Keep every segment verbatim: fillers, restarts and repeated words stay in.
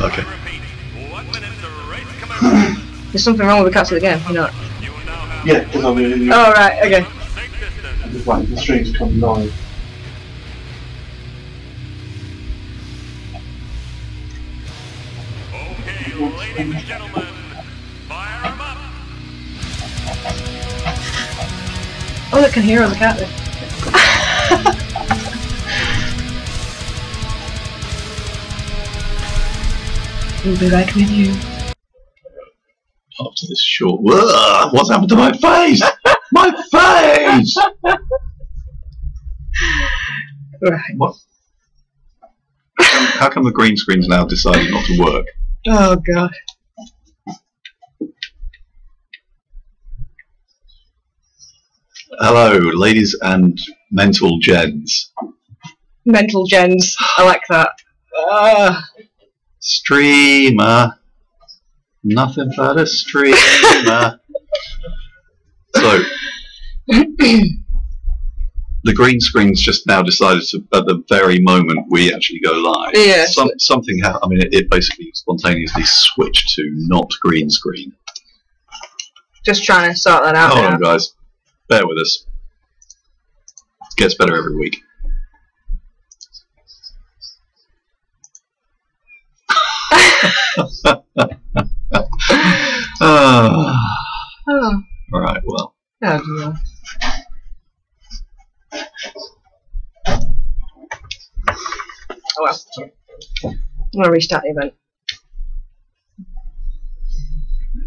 Okay. There's something wrong with the cats of the game, you know it? Yeah, because I'll be in the... Oh, right, okay. I'm just waiting for the stream to come live. Okay, ladies and gentlemen, fire them up! Oh, they can hear the cat there. We'll be right with you. After this short... Whoa, what's happened to my face? My face! Right. What? How, how come the green screen's now decided not to work? Oh, God. Hello, ladies and mental gens. Mental gens. I like that. Uh. Streamer. Nothing but a streamer. So, the green screen's just now decided to, at the very moment we actually go live. Yeah. Some, something happened. I mean, it, it basically spontaneously switched to not green screen. Just trying to sort that out. Hold on, guys. Bear with us. It gets better every week. uh, oh. Right, well. Oh, dear. Oh, well. I'm going to restart the event.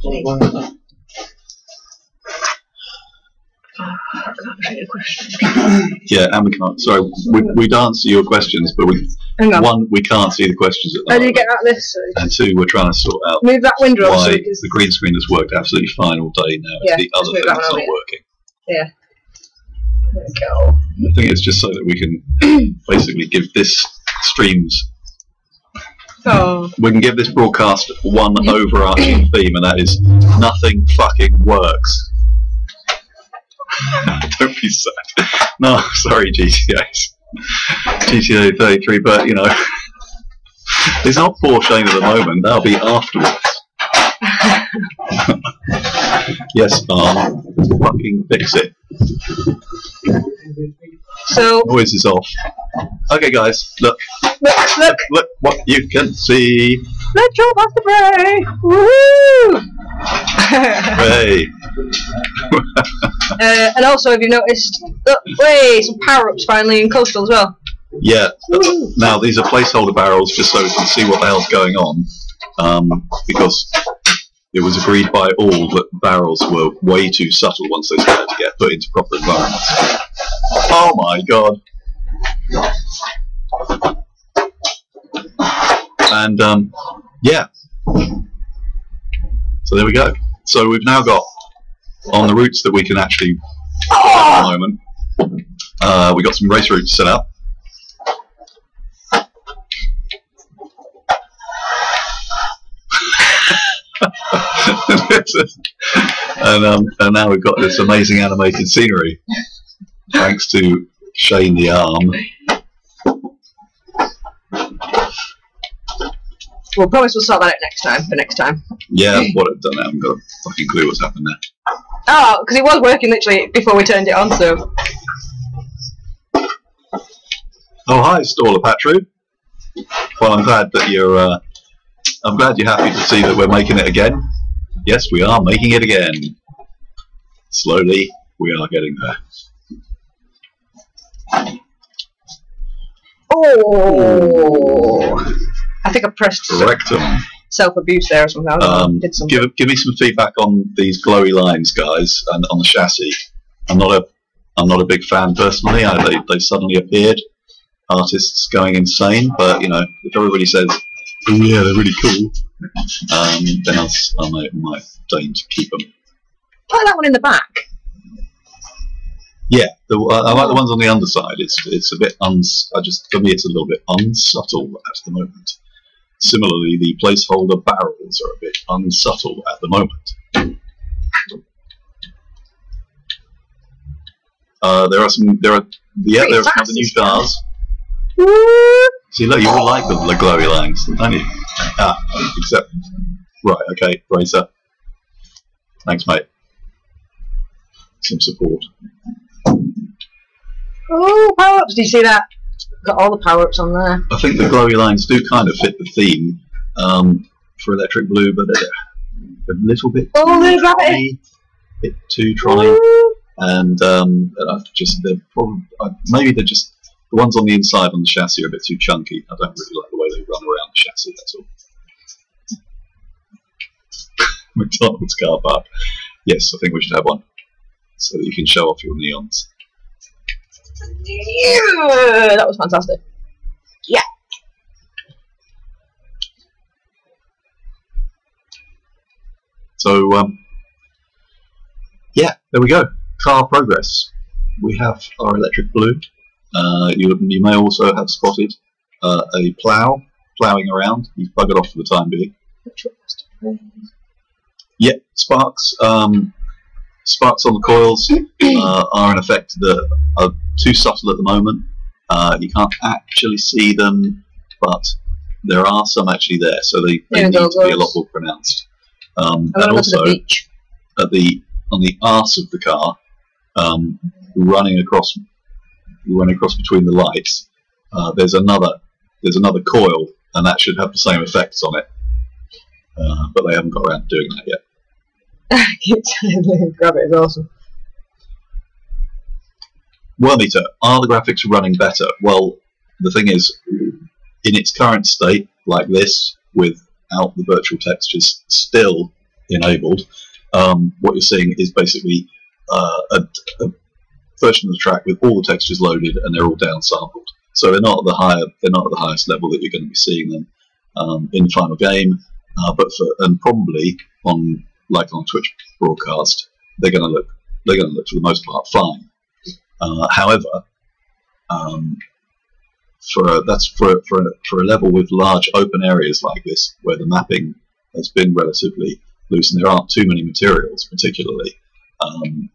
Oh, yeah, and we can't. Sorry, we we'd answer your questions, but we on. one we can't see the questions at the How moment. How do you get out of this? And two, we're trying to sort out. Move that window. Why so the green screen has worked absolutely fine all day now? Yeah, it's the other thing that's not it. working. Yeah. There we go. I think it's just so that we can basically give this streams. Oh. We can give this broadcast one overarching theme, and that is nothing fucking works. Don't be sad. No, sorry, G T As. G T A thirty-three, but you know, it's not for Shane at the moment. That'll be afterwards. Yes, Arm. Fucking fix it. So noise is off. Okay, guys, look. Look, look, look what you can see. Let's jump off the prey. Woohoo! uh, and also, if you've noticed, oh, way some power ups finally in coastal as well. Yeah. Woo. Now these are placeholder barrels, just so we can see what the hell's going on, um, because it was agreed by all that barrels were way too subtle once they started to get put into proper environments. Oh my God! And um, yeah. So there we go. So we've now got. On the routes that we can actually at the moment. Uh, we got some race routes set up. and, um, and now we've got this amazing animated scenery. Thanks to Shane the Arm. Well, promise we'll sort that out next time, for next time. Yeah, what I've done, I haven't got a fucking clue what's happened there. Oh, because it was working literally before we turned it on, so... Oh, hi, Stallapatru. Well, I'm glad that you're, uh... I'm glad you're happy to see that we're making it again. Yes, we are making it again. Slowly, we are getting there. Oh! I think I pressed self-abuse there or something. Um, did something. Give, give me some feedback on these glowy lines, guys, and on the chassis. I'm not a, I'm not a big fan personally. I, they, they suddenly appeared. Artists going insane, but you know, if everybody says, "Oh yeah, they're really cool," um, then I'll, I might, might deign to keep them. I like that one in the back. Yeah, the, uh, I like the ones on the underside. It's it's a bit uns. I just for me, it's a little bit unsubtle at the moment. Similarly, the placeholder barrels are a bit unsubtle at the moment. Uh, there are some. There are. Yeah, there are some other new cars. See, look, you all like the, the glowy lines, don't you? Ah, except... Right, okay, Razor. Thanks, mate. Some support. Oh, power-ups, do you see that? Got all the power-ups on there. I think the glowy lines do kind of fit the theme um, for Electric Blue, but they're a little bit... Oh, they're gravity! A bit too trying. And um, I just, they're probably, I, maybe they're just... The ones on the inside on the chassis are a bit too chunky. I don't really like the way they run around the chassis, that's all. McDonald's car park. Yes, I think we should have one. So that you can show off your neons. Yeah, that was fantastic. Yeah. So, um, yeah, there we go. Car progress. We have our Electric Blue. Uh, you, you may also have spotted uh, a plough ploughing around. You've buggered off for the time being. Yeah, sparks. Um, sparks on the coils uh, are in effect that are too subtle at the moment. Uh, you can't actually see them, but there are some actually there, so they, they need to be a lot more pronounced. Um, and also, at the on the arse of the car, um, running across. Run across between the lights. Uh, there's another, there's another coil, and that should have the same effects on it. Uh, but they haven't got around to doing that yet. It's, grab it is awesome. Wormeater, are the graphics running better? Well, the thing is, in its current state, like this, without the virtual textures still enabled, um, what you're seeing is basically uh, a, a version of the track with all the textures loaded and they're all downsampled, so they're not at the higher they're not at the highest level that you're going to be seeing them um, in the final game. Uh, but for and probably on like on Twitch broadcast, they're going to look they're going to look for the most part fine. Uh, however, um, for a, that's for for a, for a level with large open areas like this, where the mapping has been relatively loose and there aren't too many materials, particularly. Um,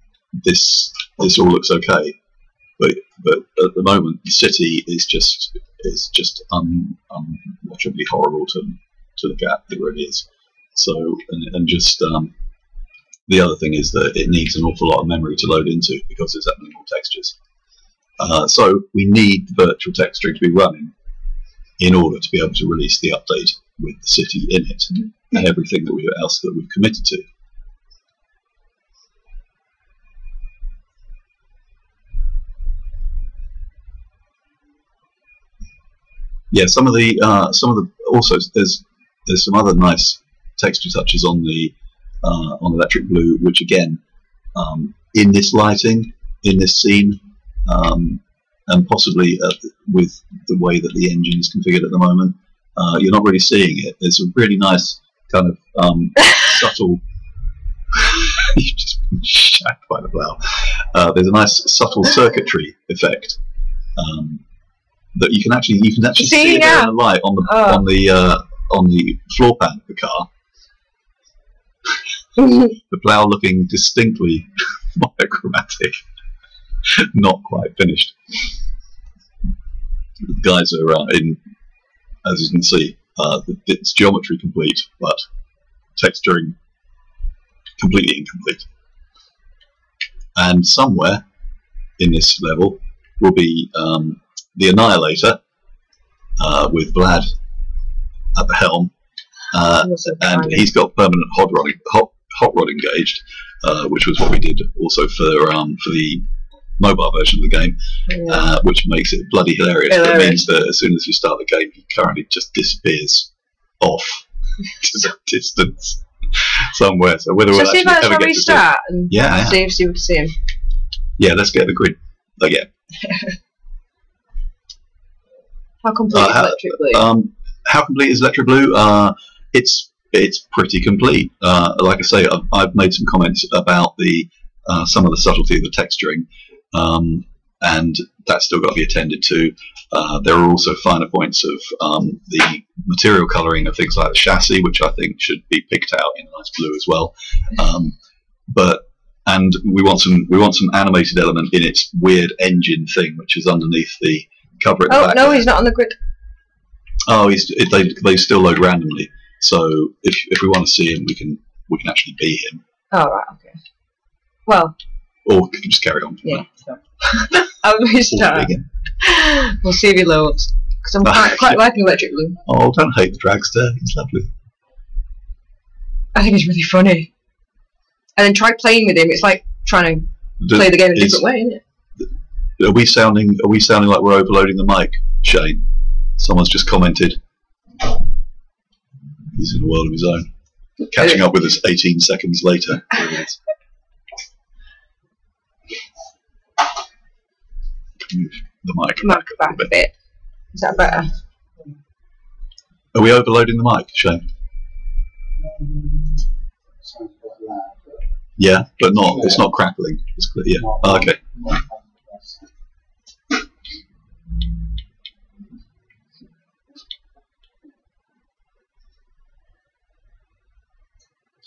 This this all looks okay, but but at the moment the city is just is just un, unwatchably horrible to to look at. It really is. So and, and just um, the other thing is that it needs an awful lot of memory to load into because there's that many more textures. Uh, so we need the virtual texturing to be running in order to be able to release the update with the city in it and everything that we else that we've committed to. Yeah, some of the uh, some of the also there's there's some other nice texture touches on the uh, on Electric Blue, which again um, in this lighting, in this scene, um, and possibly uh, with the way that the engine is configured at the moment, uh, you're not really seeing it. It's a really nice kind of um, subtle. You've just been shacked by the plough. Uh, there's a nice subtle circuitry effect. Um, That you can actually you can actually see, see it yeah. there in the light on the oh. on the uh, on the floor pan of the car. The plough looking distinctly monochromatic, not quite finished. The guys are uh, in, as you can see, uh, it's geometry complete, but texturing completely incomplete. And somewhere in this level will be. Um, The Annihilator, uh, with Vlad at the helm, uh, and he's got permanent hot rod, hot, hot rod engaged, uh, which was what we did also for um, for the mobile version of the game, yeah. uh, which makes it bloody hilarious. hilarious. It means that as soon as you start the game, he currently just disappears off to some distance somewhere. So whether so we'll see actually ever get to start see him, yeah, see if you can see him. Yeah, let's get the grid again. How complete uh, is Electric Blue? Um, how complete is Electric Blue? Uh, it's it's pretty complete. Uh, like I say, I've, I've made some comments about the uh, some of the subtlety of the texturing, um, and that's still got to be attended to. Uh, there are also finer points of um, the material colouring of things like the chassis, which I think should be picked out in a nice blue as well. Um, but and we want some we want some animated element in its weird engine thing, which is underneath the. Cover it oh, back no, there. He's not on the grid. Oh, he's, they they still load randomly. So if if we want to see him, we can we can actually be him. Oh right, okay. Well. Or we can just carry on. From yeah. There. So. I'll restart. We'll see if he loads. Because I'm quite quite liking Electric Blue. Oh, don't hate the dragster. He's lovely. I think he's really funny. And then try playing with him. It's like trying to Do, play the game in a different way, isn't it? Are we sounding? Are we sounding like we're overloading the mic, Shane? Someone's just commented. He's in a world of his own. Catching up with us eighteen seconds later. Move the mic back, back a, bit. a bit. Is that better? Are we overloading the mic, Shane? Yeah, but not. It's not crackling. It's yeah. Oh, okay.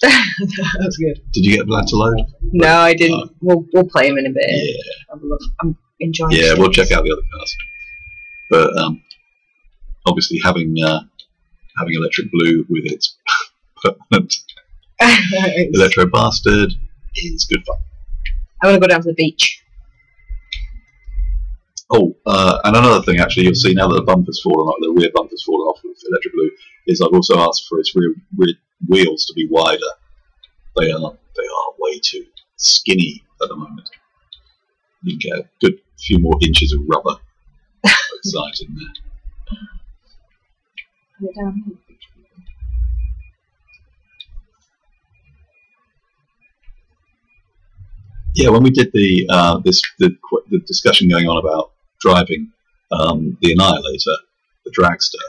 That's good. Did you get Vlad to load? No, I didn't. Oh. We'll we'll play him in a bit. Yeah. I'm enjoying. Yeah, we'll check out the other cars. But um, obviously having uh, having Electric Blue with its permanent Electro Bastard is good fun. I want to go down to the beach. Oh, uh, and another thing actually, you'll see now that the bumper's fallen off, the rear bumper's fallen off with Electric Blue, is I've also asked for its rear, rear wheels to be wider. They are they are way too skinny at the moment. You can get a good few more inches of rubber both sides in there. Down here. Yeah, when we did the uh, this the, the discussion going on about driving um, the Annihilator, the dragster,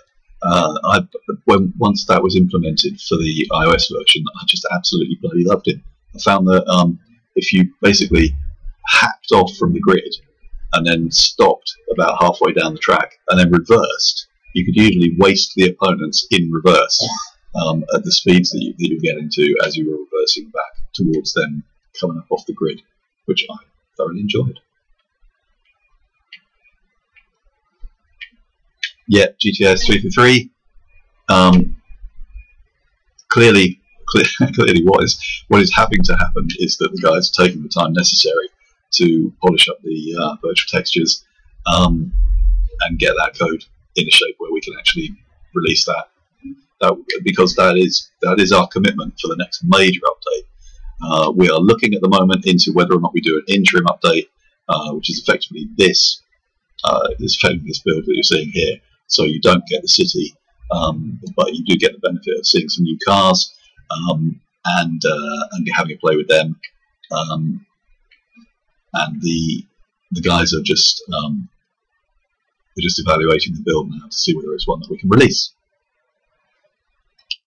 uh, I when once that was implemented for the iOS version, I just absolutely bloody loved it. I found that um, if you basically hacked off from the grid and then stopped about halfway down the track and then reversed, you could usually waste the opponents in reverse um, at the speeds that you, that you were getting to as you were reversing back towards them coming up off the grid, which I thoroughly enjoyed. Yeah, G T A's three for three. Um, clearly, clear, clearly what is what is having to happen is that the guys are taking the time necessary to polish up the uh, virtual textures um, and get that code in a shape where we can actually release that. That because that is that is our commitment for the next major update. Uh, we are looking at the moment into whether or not we do an interim update, uh, which is effectively this, uh, is effectively this build that you're seeing here. So you don't get the city, um, but you do get the benefit of seeing some new cars um, and uh, and having a play with them. Um, and the the guys are just um, they're just evaluating the build now to see whether it's one that we can release.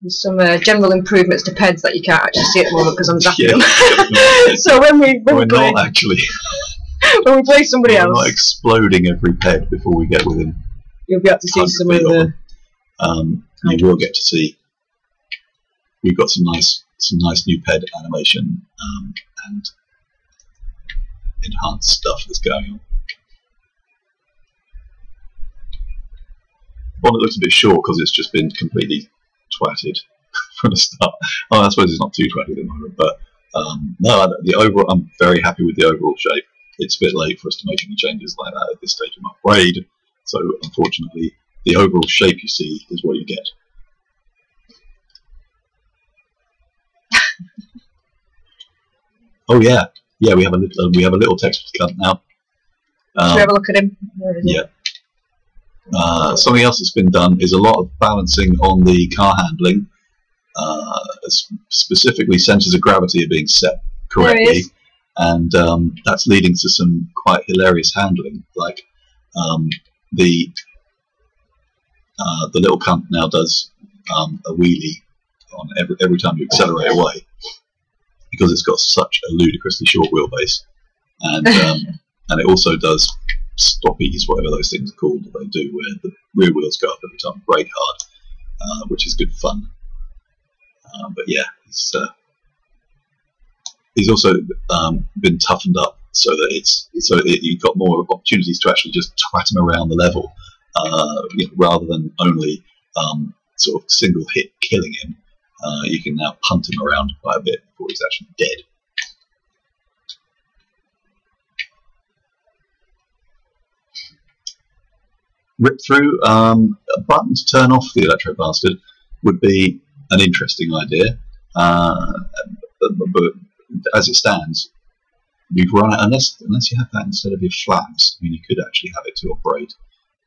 Some uh, general improvements to P E Ds that you can't actually see at the moment because I'm zapping them. Yeah, so when we when we're play, not actually when we play somebody we're else, not exploding every P E D before we get within. You'll be able to see some of the. Um, you will get to see. We've got some nice, some nice new P E D animation um, and enhanced stuff that's going on. One that looks a bit short because it's just been completely twatted from the start. Oh, I suppose it's not too twatted at the moment, but um, no, the overall, I'm very happy with the overall shape. It's a bit late for us to make any changes like that at this stage of my grade, so unfortunately, the overall shape you see is what you get. Oh yeah, yeah, we have a little, uh, we have a little text to come now. Um, Should we have a look at him? Yeah. Uh, something else that's been done is a lot of balancing on the car handling. Uh, specifically, centres of gravity are being set correctly, and um, that's leading to some quite hilarious handling. Like um, the uh, the little cunt now does um, a wheelie on every every time you accelerate away because it's got such a ludicrously short wheelbase, and um, and it also does stoppies, whatever those things are called, that they do, where the rear wheels go up every time you brake hard, uh, which is good fun. Uh, but yeah, it's, uh, it's also um, been toughened up so that it's so it, you've got more opportunities to actually just twat them around the level uh, you know, rather than only um, sort of single hit killing him, uh, you can now punt him around by a bit before he's actually dead. Rip through, um, a button to turn off the Electro Bastard would be an interesting idea, uh, but, but as it stands, we've run it, unless, unless you have that instead of your flaps. I mean, you could actually have it to operate,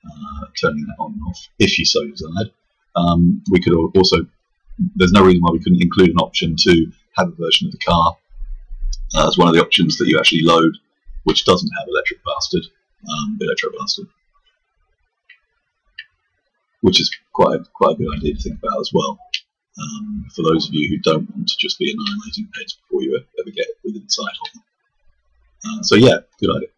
uh, turning that on and off, if you so desired. Um, we could also, there's no reason why we couldn't include an option to have a version of the car uh, as one of the options that you actually load, which doesn't have Electric Bastard, um, Electro Bastard. Which is quite a, quite a good idea to think about as well, um, for those of you who don't want to just be annihilating P E Ds before you ever get within sight of them. Uh, so yeah, good idea.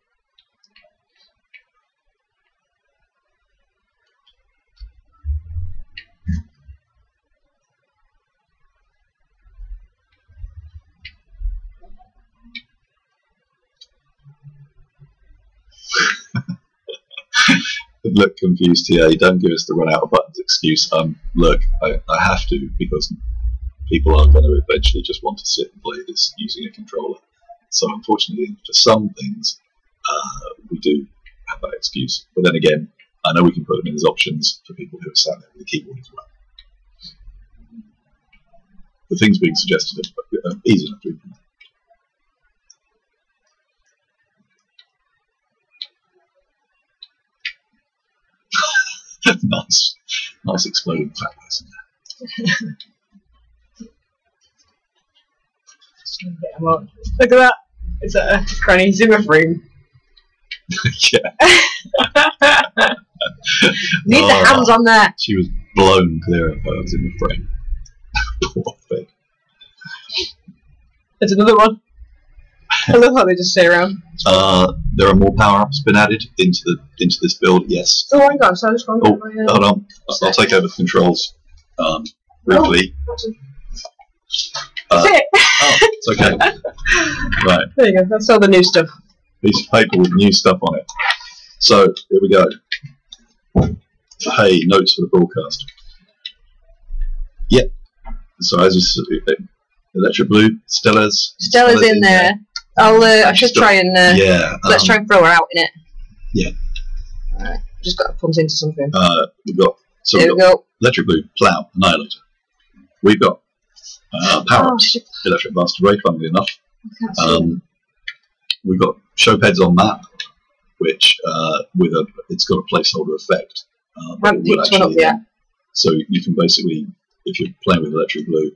Look, confused T A, don't give us the run out of buttons excuse. Um, look, I, I have to, because people are going to eventually just want to sit and play this using a controller. So unfortunately, for some things, uh, we do have that excuse. But then again, I know we can put them in as options for people who are sat there with a keyboard as well. The things being suggested are easy enough to implement. Nice, nice exploding fat person. Look at that! It's a cranny Zimmer room. Yeah. Need oh, the hands on there. She was blown clear of her Zimmer frame. Poor thing. There's another one. I love how they just stay around. Uh, there are more power-ups been added into the into this build. Yes. Oh my God! So I'm just going. Oh, my, uh, hold on. I'll, I'll take over the controls. Um, briefly. Oh, uh, that's it. Oh, it's okay. Right. There you go. That's all the new stuff. Piece of paper with new stuff on it. So here we go. Hey, notes for the broadcast. Yep. So as you see, Electric Blue, Stella's. Stella's, Stella's in, in there. there. I'll, uh, I should try and, uh, yeah, um, let's try and throw her out in it. Yeah. Alright, just got to punt into something. Uh, we've got, so we've got go. Electric Blue, Plough, Annihilator. We've got uh, Power-Ups, oh, Electric Bastard Ray, funnily enough. Um, we've got Show P E Ds on Map, which, uh, with a, it's got a placeholder effect. Uh, I haven't picked one up yet. So you can basically, if you're playing with Electric Blue,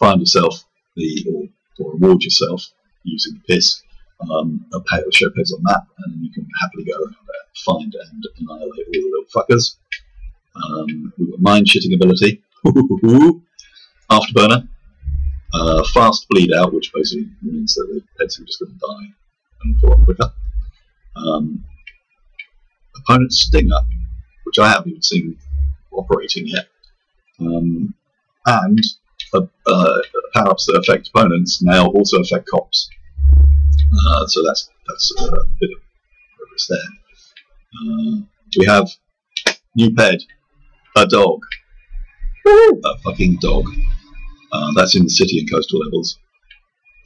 find yourself the, or, or reward yourself, using the piss, um, a pair of show pairs on map, and you can happily go around there, find and annihilate all the little fuckers. Um, we've got mind shitting ability, afterburner, uh, fast bleed out, which basically means that the pets are just going to die and fall off quicker. Um, opponent stinger, which I haven't even seen operating yet, um, and Uh, uh, power-ups that affect opponents now also affect cops. Uh, so that's that's a bit of progress there. Uh, we have new P E D, a dog, Woo-hoo. a fucking dog. Uh, that's in the city and coastal levels.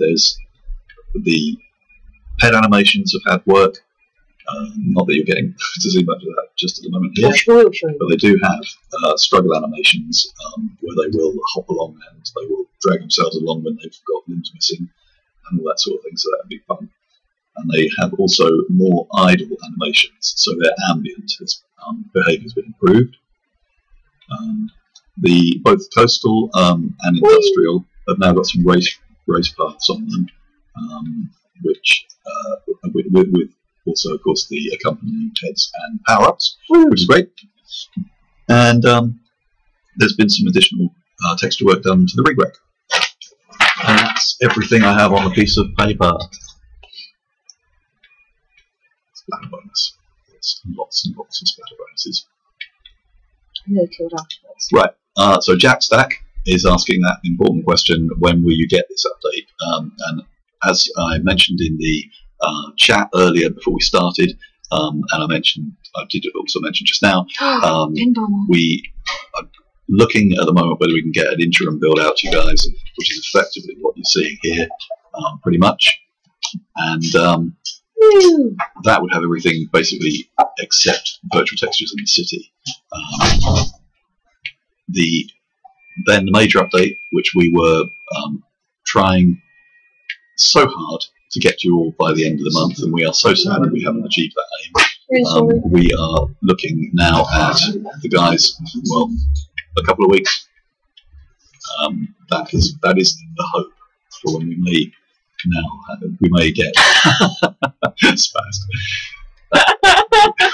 There's the P E D animations have had work. Uh, not that you're getting to see much of that just at the moment here, but they do have uh, struggle animations um, where they will hop along and they will drag themselves along when they've got limbs missing and all that sort of thing, so that would be fun. And they have also more idle animations, so their ambient um, behaviour has been improved. Um, the both coastal um, and industrial Whee! have now got some race race paths on them, um, which uh, with, with, with also, of course, the accompanying P E Ds and power-ups, which is great. And um, there's been some additional uh, texture work done to the rig rack. And that's everything I have on a piece of paper. Splatter bonus. There's lots and lots of splatter bonuses. No killed afterwards. Right. Uh, so Jack Stack is asking that important question: when will you get this update? Um, and as I mentioned in the Uh, chat earlier before we started, Um, and I mentioned, I did also mention just now, um, we are looking at the moment whether we can get an interim build out to you guys, which is effectively what you're seeing here, um, pretty much. And um, that would have everything basically except virtual textures in the city. Um, the then the major update, which we were um, trying so hard to get you all by the end of the month, and we are so sad that we haven't achieved that aim. Um, we are looking now at the guys. Well, a couple of weeks. Um, that is that is the hope for when we may now uh, we may get spazzed.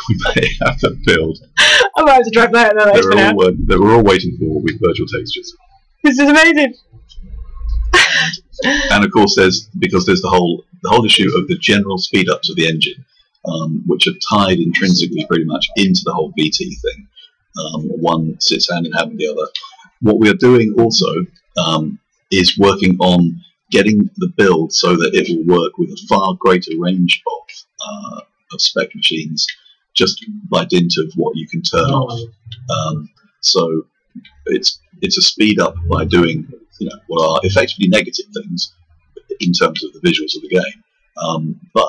We may have to build. I'm about to drop that. They were all uh, they were all waiting for with virtual textures. This is amazing. And of course, there's because there's the whole the whole issue of the general speed ups of the engine, um, which are tied intrinsically pretty much into the whole V T thing. Um, one sits hand in hand with the other. What we are doing also um, is working on getting the build so that it will work with a far greater range of uh, of spec machines, just by dint of what you can turn off. Um, so it's it's a speed up by doing, you know, what are effectively negative things in terms of the visuals of the game. Um, but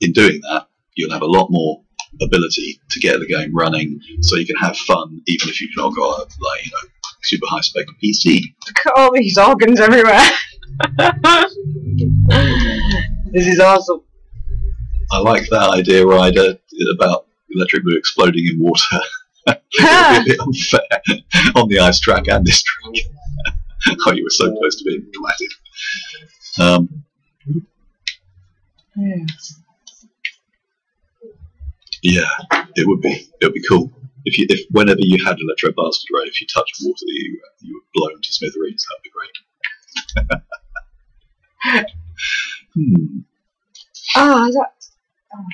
in doing that, you'll have a lot more ability to get the game running, so you can have fun, even if you've not got a, like, you know, super high spec P C. Look at all these organs everywhere. This is awesome. I like that idea, Ryder, about Electric Blue exploding in water. It would be a bit unfair on the ice track and this track. Oh, you were so close to being delighted. Um, yeah, it would be it would be cool if you if whenever you had Electro Bastard, right, if you touched water, you you were blown to smithereens. That'd be great. hmm. Ah, oh, that. Oh.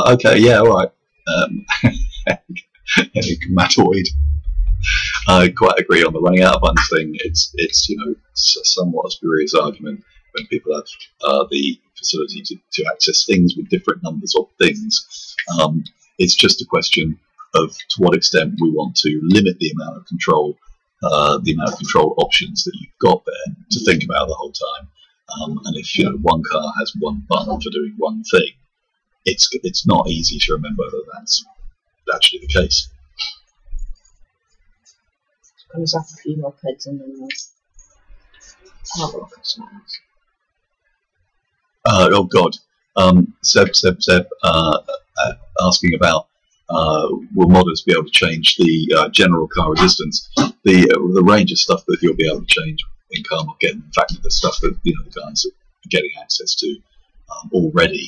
Uh, okay. Yeah. All right. Um, Matoid. I quite agree on the running out of buttons thing. It's it's you know it's a somewhat spurious argument when people have uh, the facility to, to access things with different numbers of things. Um, it's just a question of to what extent we want to limit the amount of control, uh, the amount of control options that you've got there to think about the whole time. Um, and if you know one car has one button for doing one thing, It's it's not easy to remember that that's actually the case. I'm just after a few more P E Ds and then we'll have a look at something else. Uh, oh God, um, Seb Seb Seb uh, uh, asking about uh, will modders be able to change the uh, general car resistance? The uh, the range of stuff that you'll be able to change in CarMod, in fact, the stuff that you know the guys are getting access to um, already.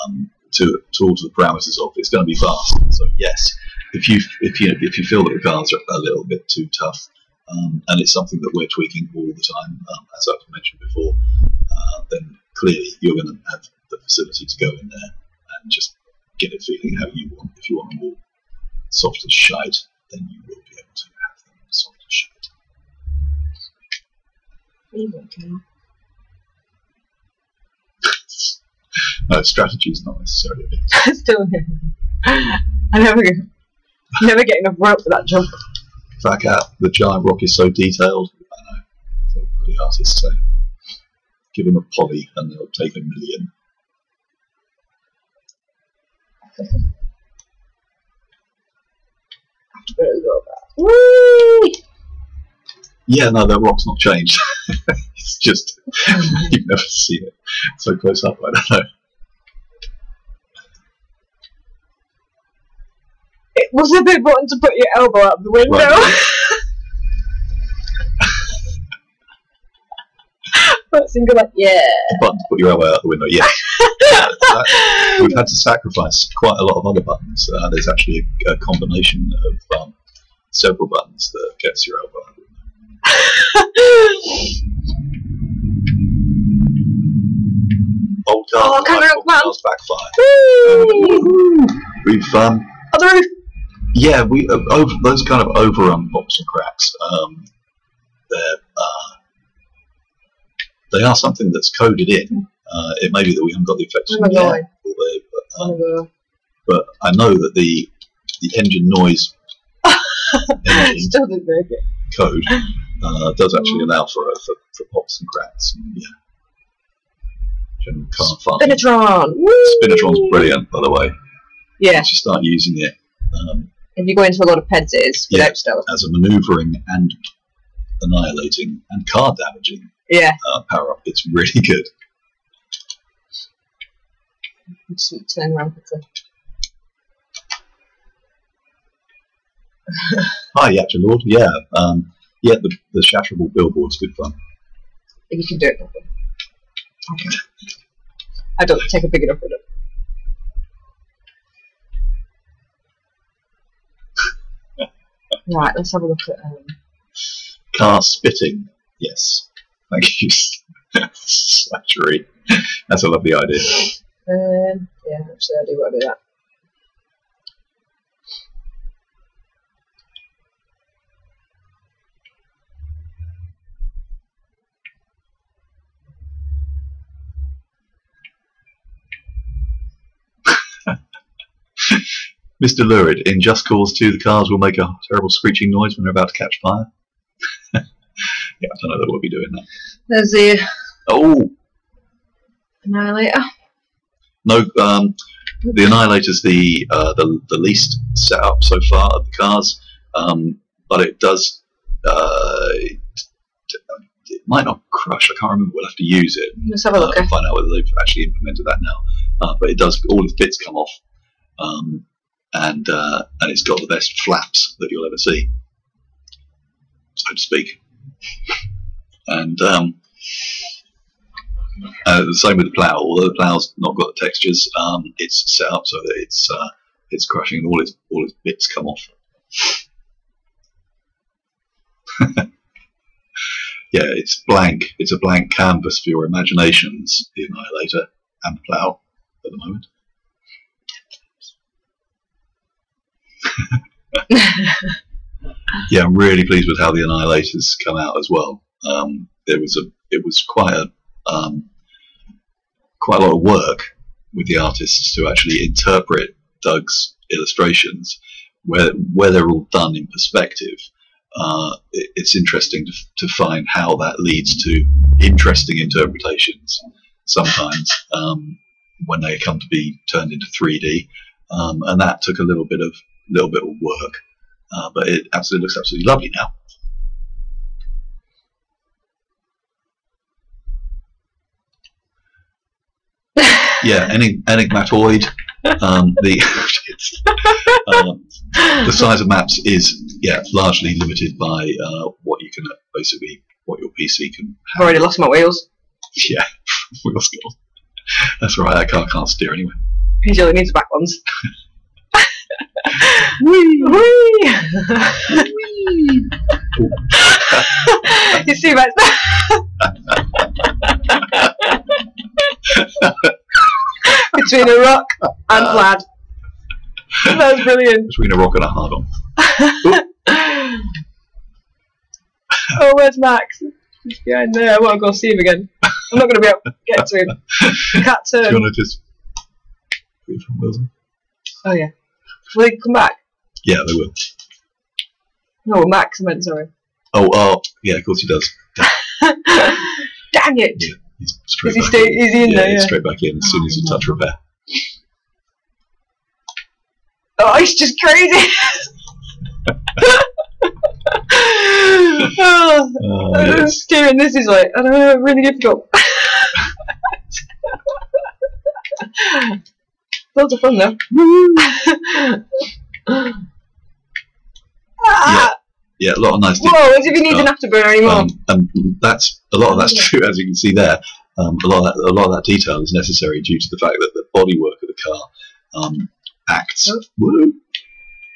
Um, to, to alter the parameters of it's going to be fast. So yes, if you if you if you feel that the cars are a little bit too tough, um, and it's something that we're tweaking all the time, um, as I've mentioned before, uh, then clearly you're going to have the facility to go in there and just get it feeling how you want. If you want them all soft as shite, then you will be able to have them soft as shite. Leave it, okay. No, strategy is not necessarily a bit. Still here. I never, never get enough rope for that jump. Back out. The giant rock is so detailed. I know. That's what the artists say. Give them a poly and they'll take a million. I have to put it over. Woo! Yeah, no, that rock's not changed. It's just you've never seen it so close up. I don't know. It was a big button to put your elbow out the window. Right. But single, like, yeah. The button to put your elbow out the window. Yeah. Yeah, that, we've had to sacrifice quite a lot of other buttons. Uh, there's actually a, a combination of um, several buttons that gets your elbow out the window. Old car, oh, cars backfire. We've um, on the roof. Yeah, we uh, over, those kind of overrun pops and cracks. Um, they're uh, they are something that's coded in. Uh, it may be that we haven't got the effects oh in the air, but, um, oh but I know that the the engine noise engine code uh, does actually allow for, uh, for for pops and cracks. And, yeah. Spinatron! Woo! Spinatron's brilliant, by the way. Yeah. Once you start using it. Um, if you go into a lot of P E Ds, it is without yeah, Stella. As a manoeuvring and annihilating and card damaging yeah. uh, power up, it's really good. Just turn around quickly. Hi, Yatra Lord. Yeah. Um, yeah, the, the shatterable billboard's good fun. If you can do it properly. Okay. I don't take a big enough with it. Right, let's have a look at um car spitting. Yes. Thank you. Slattery. That's a lovely idea. Um yeah, actually I do want to do that. Mister Lurid, in Just Cause two, the cars will make a terrible screeching noise when they're about to catch fire. Yeah, I don't know that we'll be doing that. There's the... Oh! Annihilator. No, um, the Annihilator's the, uh, the the least set up so far of the cars, um, but it does... Uh, it, it might not crush, I can't remember, we'll have to use it. Let's have a look. Uh, and find out whether they've actually implemented that now. Uh, but it does, all its bits come off. Um, and uh, and it's got the best flaps that you'll ever see, so to speak. And um, uh, the same with the plough. Although the plough's not got the textures, um, it's set up so that it's uh, it's crushing, and all its all its bits come off. Yeah, it's blank. It's a blank canvas for your imaginations. The Annihilator and the plough at the moment. Yeah, I'm really pleased with how the Annihilator's come out as well. Um, it was a, it was quite a, um, quite a lot of work with the artists to actually interpret Doug's illustrations, where where they're all done in perspective. Uh, it, it's interesting to, to find how that leads to interesting interpretations sometimes um, when they come to be turned into three D, um, and that took a little bit of little bit of work, uh, but it absolutely looks absolutely lovely now. Yeah, enig enigmatoid. Um, the um, the size of maps is yeah largely limited by uh, what you can basically what your P C can. I've already lost my wheels. Yeah, wheels gone. That's right. That car can't steer anyway. He only needs back ones. Wee! Wee! Wee! You see, Max? Between a rock and Vlad. That was brilliant. Between a rock and a hard on. Oh, where's Max? He's behind there. I want to go see him again. I'm not going to be able to get to him. I can't turn. Do you want to just. Oh, yeah. Will they come back? Yeah, they will. No, Max, I meant, sorry. Oh, oh, yeah, of course he does. Dang, Dang it! Yeah, he's straight is, he back stay, in. is he in yeah, there? He's yeah, straight back in as soon as you touch repair. Oh, he's just crazy! Oh, oh, yes. Steering this is like, I don't know, really difficult. Lots of fun though. Yeah, yeah, a lot of nice things. Whoa, as if he needs uh, an afterburner anymore. Um, and that's a lot of that's true, as you can see there. Um, a lot of that, a lot of that detail is necessary due to the fact that the bodywork of the car um, acts woo,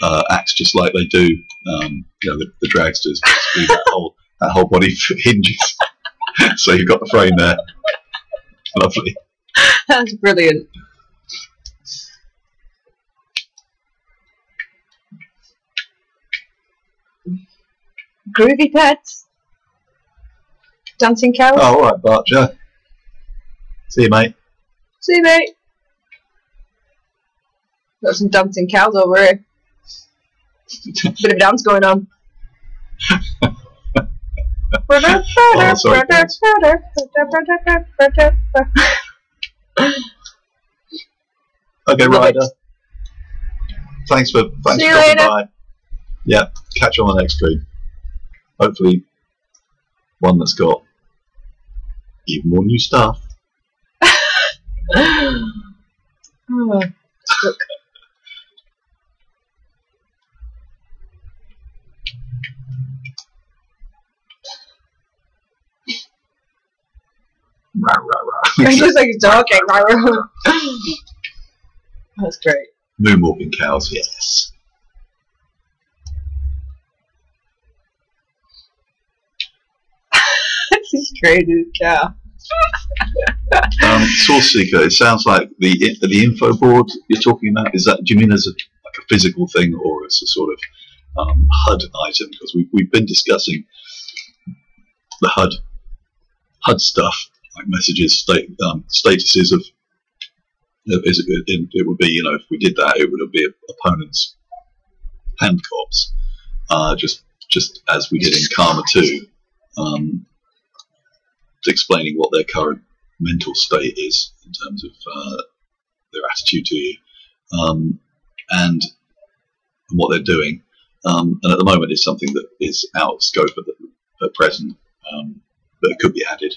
uh, acts just like they do. Um, you know, the, the dragsters. That whole that whole body hinges. So you've got the frame there. Lovely. That's brilliant. Groovy pets. Dancing Carol. Oh, all right, Bart, yeah. See you, mate. See you, mate. Got some dancing cows over here. Bit of dance going on. Oh, sorry, okay, Ryder. Thanks for thanks See you for dropping by. Yeah, catch you on the next stream. Hopefully, one that's got even more new stuff. Oh, look. Rah, rah, rah. Just like talking. Rah, rah. That's great. Moonwalking cows, yes. This is crazy cow. um, Source Seeker. It sounds like the the info board you're talking about. Is that? Do you mean as a like a physical thing, or as a sort of um, H U D item? Because we've we've been discussing the H U D H U D stuff. Like messages, state, um, statuses of, you know, is it, it, it would be, you know, if we did that, it would be opponents' hand cops, uh, just just as we did in Karma two, um, explaining what their current mental state is in terms of uh, their attitude to you, um, and what they're doing. Um, and at the moment, it's something that is out of scope at, the, at present, um, but it could be added.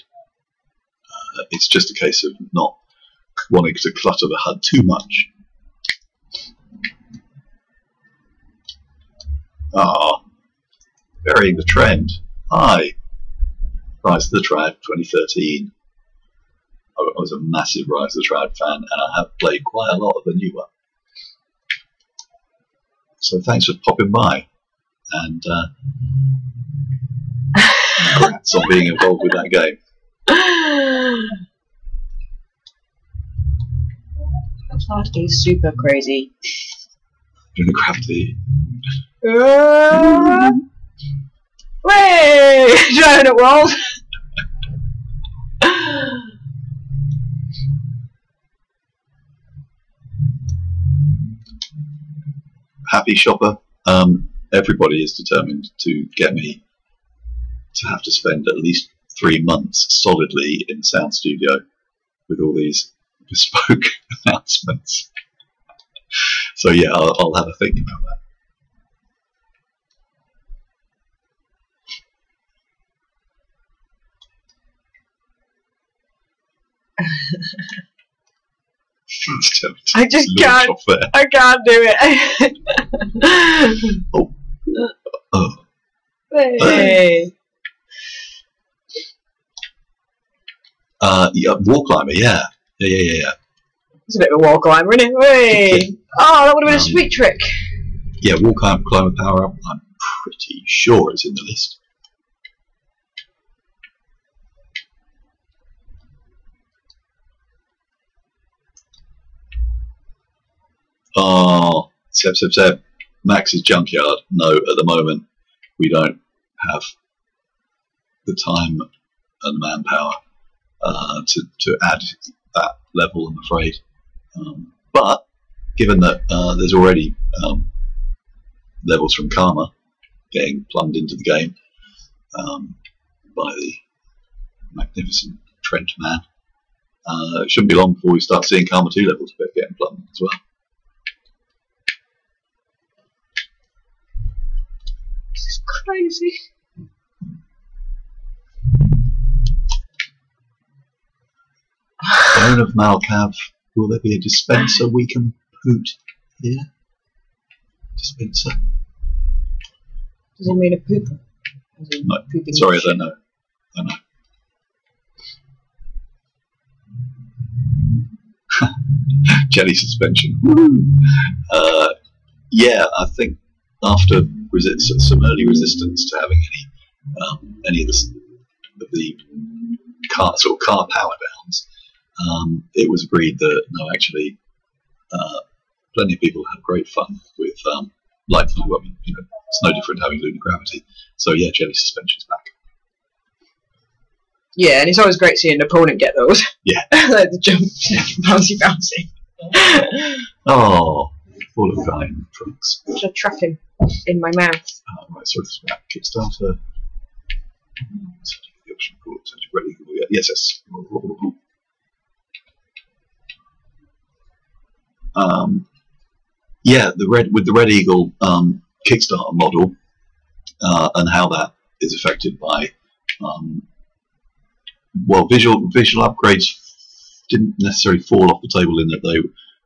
It's just a case of not wanting to clutter the H U D too much. Ah, burying the trend. Hi. Rise of the Triad twenty thirteen. I was a massive Rise of the Triad fan, and I have played quite a lot of the new one. So thanks for popping by, and uh, congrats on being involved with that game. That's actually super crazy. Gonna grab the. Uh, Way! Giant it rolled! Happy shopper. Um, everybody is determined to get me to have to spend at least three months solidly in sound studio with all these bespoke announcements. So yeah, I'll, I'll have a think about that. I just can't. I can't do it. Oh. Oh. Hey. Hey. Uh, yeah, wall climber, yeah. Yeah, yeah, yeah, yeah. It's a bit of a wall climber, isn't it? Hey. Oh, that would have been um, a sweet trick. Yeah, wall climber, climber power up. I'm pretty sure it's in the list. Oh, Seb, Seb, Seb. Max's junkyard. No, at the moment, we don't have the time and manpower. Uh, to, to add that level, I'm afraid. Um, but given that uh, there's already um, levels from Karma getting plumbed into the game um, by the magnificent Trent man, uh, it shouldn't be long before we start seeing Karma two levels getting plumbed as well. This is crazy. Bone of Malkav, will there be a dispenser we can poot here? Yeah. Dispenser. Does it mean a pooper? No, sorry, I don't know. I don't know. Jelly suspension. Uh, yeah, I think after resist some early resistance to having any um, any of the, of the car sort of car power downs. Um, it was agreed that no, actually, uh, plenty of people have great fun with um, light blue. I mean, you know, it's no different having lunar gravity. So yeah, jelly suspension's back. Yeah, and it's always great seeing an opponent get those. Yeah. Like the jump, bouncy, bouncy. Oh, full of vine trunks. Should I trap him in my mouth? Oh, right, so it's about Kickstarter. Yes, yes. Um, yeah, the red with the Red Eagle um, Kickstarter model uh, and how that is affected by um, well, visual visual upgrades didn't necessarily fall off the table in that they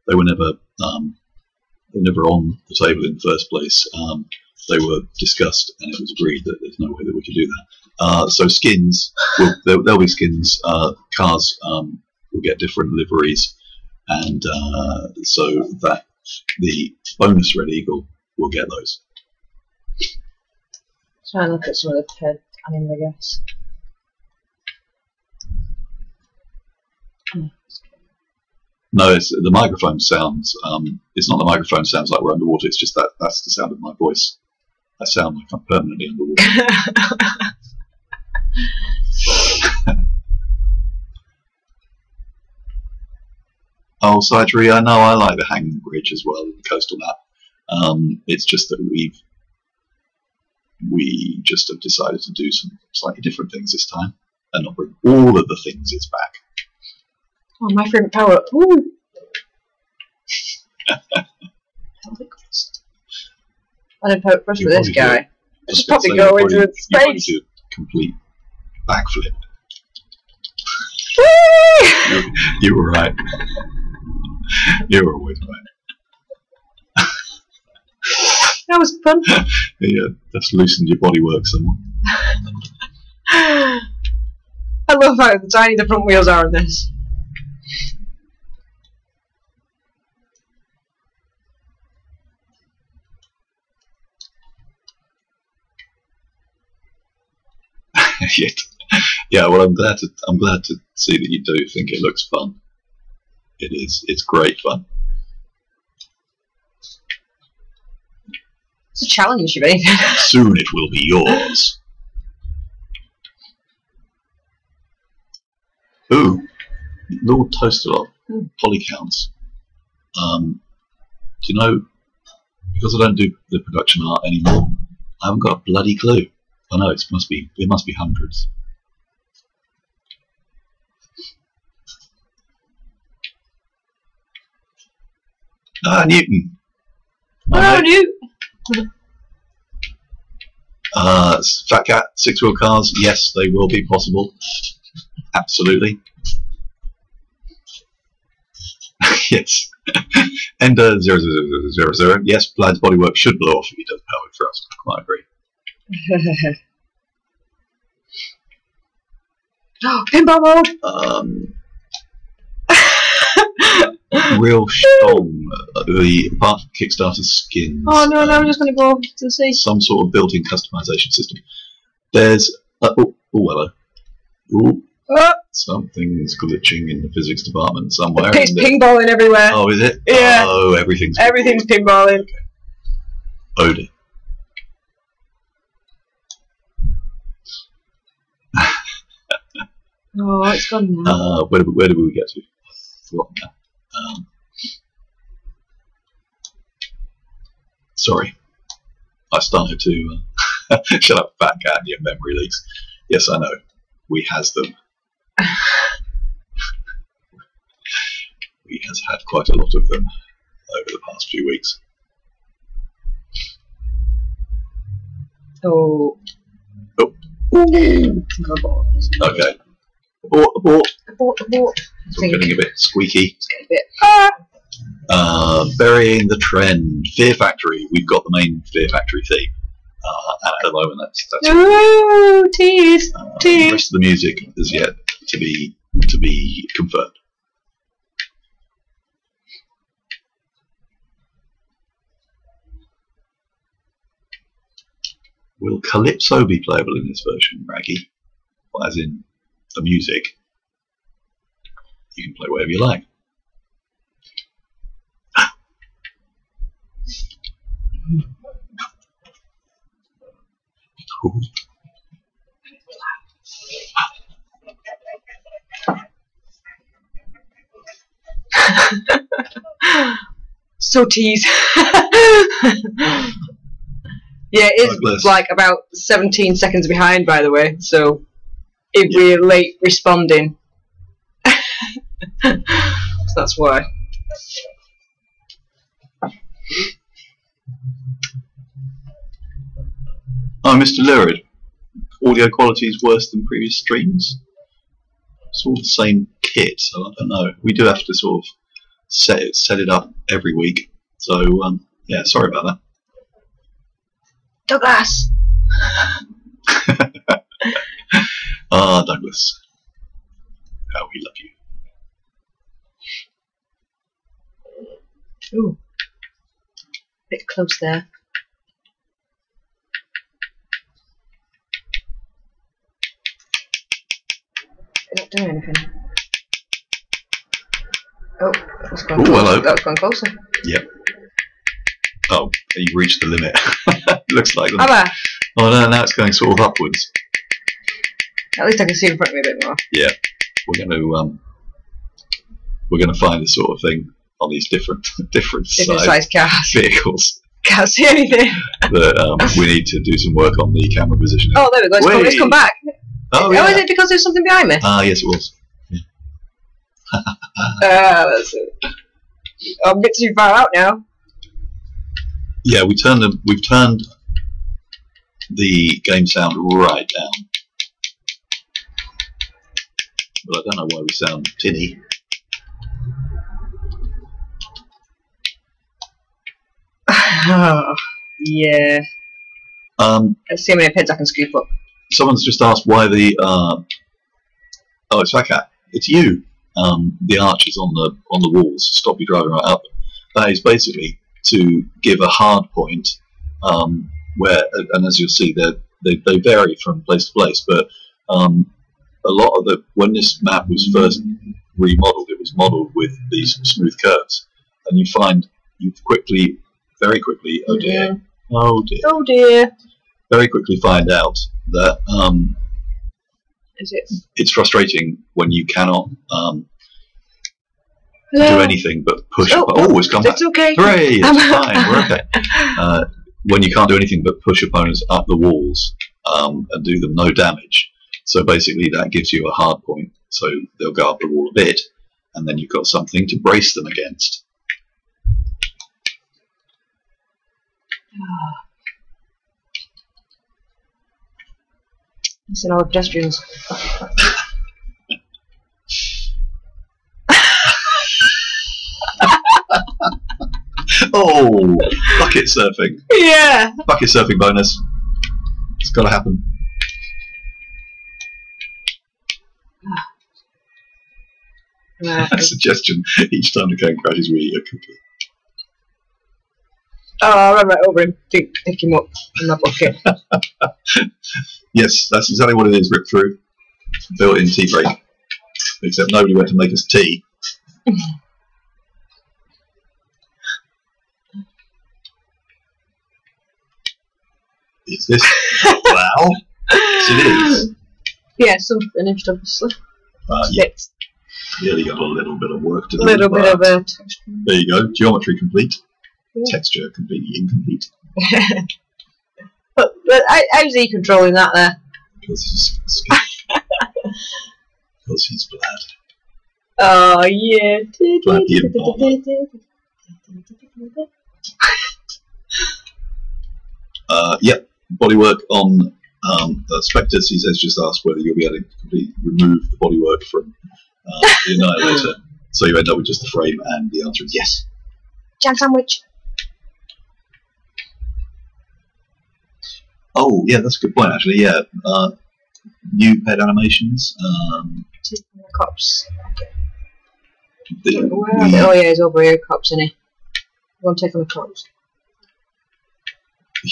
they were never um, they were never on the table in the first place. Um, they were discussed and it was agreed that there's no way that we could do that. Uh, so skins, will, there, there'll be skins. Uh, cars um, will get different liveries, and uh, so that the bonus Red Eagle will get those. Try and look at some of the P E D anime, I guess. No, it's, the microphone sounds. Um, it's not the microphone sounds like we're underwater. It's just that that's the sound of my voice. I sound like I'm permanently underwater. Oh, Saitri, I know I like the hanging bridge as well, the coastal map. Um, it's just that we've we just have decided to do some slightly different things this time and not bring all of the things it's back. Oh, my favourite power up. Woo! I didn't power brush with this guy. I should probably go into its space. Complete backflip. you, you were right. You were always right. That was fun. Yeah, that's loosened your bodywork somewhat. I love how tiny the front wheels are on this. Yeah, well, I'm glad to I'm glad to see that you do think it looks fun. It is. It's great fun. It's a challenge, you mean? Soon it will be yours. Ooh, Lord Toasterlot, polycounts. Um, do you know? Because I don't do the production art anymore, I haven't got a bloody clue. I know it must be. It must be hundreds. Ah, Newton. Hello, Newton. Uh, Fat Cat, six-wheel cars. Yes, they will be possible. Absolutely. Yes. And uh, zero zero zero zero zero. Yes, Vlad's bodywork should blow off if he does power thrust. I quite agree. Oh, pinball mode! Um, real strong. The part of Kickstarter skins. Oh no, no, I'm just going to go to the sea. Some sort of built-in customization system. There's uh, oh, oh, hello. Ooh, oh. Something's glitching in the physics department somewhere. It's pinballing there? Everywhere. Oh, is it? Yeah. Oh, everything's everything's pinballing. Okay. Oh dear. Oh, it's gone now. Uh, where, did we, where did we get to? I've forgotten that. Um, sorry. I started to... Uh, shut up, fat cat, your memory leaks. Yes, I know. We has them. We has had quite a lot of them over the past few weeks. Oh. Oh. Ooh. Okay. Abort, abort. Abort, abort. It's all getting a bit squeaky. It's getting a bit. Ah. Uh, burying the trend. Fear Factory. We've got the main Fear Factory theme. Uh, at the moment, that's. that's Ooh, it. Tease, uh, tease. The rest of the music is yet to be to be confirmed. Will Calypso be playable in this version, Raggy? Well, as in. The music, you can play whatever you like. so tease. Yeah, it is Douglas. Like about seventeen seconds behind, by the way, so if yeah. we're late responding, so that's why. Oh, Mister Lurid, audio quality is worse than previous streams. It's all the same kit, so I don't know. We do have to sort of set it, set it up every week. So um, yeah, sorry about that. Douglas. Ah, Douglas. How we love you. Ooh, bit close there. They're not doing anything. Oh, that's gone. Ooh, hello. That's gone closer. Yep. Oh, you've reached the limit. Looks like that. Oh no, now it's going sort of upwards. At least I can see in front of me a bit more. Yeah, we're going to um, we're going to find this sort of thing on these different different, different size, size cars. vehicles. Can't see anything. That um, we need to do some work on the camera positioning. Oh, there we go. It's come, it's come back. Oh, yeah. Oh, is it because there's something behind me? Ah, uh, yes, it was. Yeah. uh, that's it. I'm a bit too far out now. Yeah, we turned the, we've turned the game sound right down. But I don't know why we sound tinny. Oh, yeah. Um, Let's see how many P E Ds I can scoop up. Someone's just asked why the uh, oh, it's Fakat, it's you. Um, the arches on the on the walls stop you driving right up. That is basically to give a hard point um, where, and as you'll see, they they vary from place to place. But um, a lot of the when this map was first remodeled, it was modelled with these smooth curves, and you find you quickly, very quickly, oh dear, mm. oh dear, oh dear, very quickly find out that um, Is it? it's frustrating when you cannot um, do anything but push. Oh, oh, oh it's come that's back. Okay. Hooray, that's fine, we're okay. Uh, when you can't do anything but push opponents up the walls um, and do them no damage. So basically that gives you a hard point. So they'll go up the wall a bit, and then you've got something to brace them against. Ah. It's in all the pedestrians. Oh, bucket surfing. Yeah. Bucket surfing bonus. It's got to happen. Right. A suggestion each time the cone crashes, we eat a cookie. Oh, I ran right over him, pick, pick him up in my bucket. Yes, that's exactly what it is, Rip Through. Built in tea break. Except nobody went to make us tea. Is this? Wow. Yes, it is. Yeah, it's unfinished, obviously. Uh, yeah. Nearly got a little bit of work to do. A little bit of a texture. There you go, geometry complete. Texture completely incomplete. but, but I, how's he controlling that there? Because he's Splat. Because he's Vlad. Oh yeah. Vlad the Informer. uh, yep. Bodywork on um, uh, Spectre. He says just asked whether you'll be able to completely remove the bodywork from uh, the Annihilator, so you end up with just the frame. And the answer is yes. Jam sandwich. Oh, yeah, that's a good point, actually, yeah. Uh, new P E D animations. Um, Taking the cops. The, oh, yeah. oh, yeah, he's over here, cops, isn't he? We're going to take on the cops.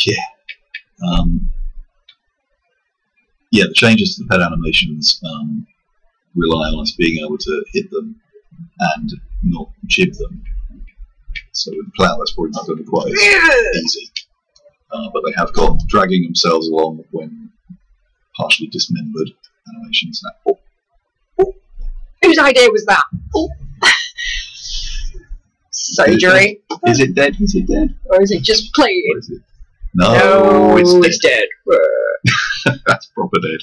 Yeah. Um, yeah, the changes to the P E D animations um, rely on us being able to hit them and not jib them. So with the plough, that's probably not going to be quite as easy. Uh, but they have got dragging themselves along when partially dismembered animations. Oh. Oh. Whose idea was that? Oh. Sorry, jury. Is it dead? Is it dead? Or is it just played? It? No, no, it's dead. It's dead. That's proper dead.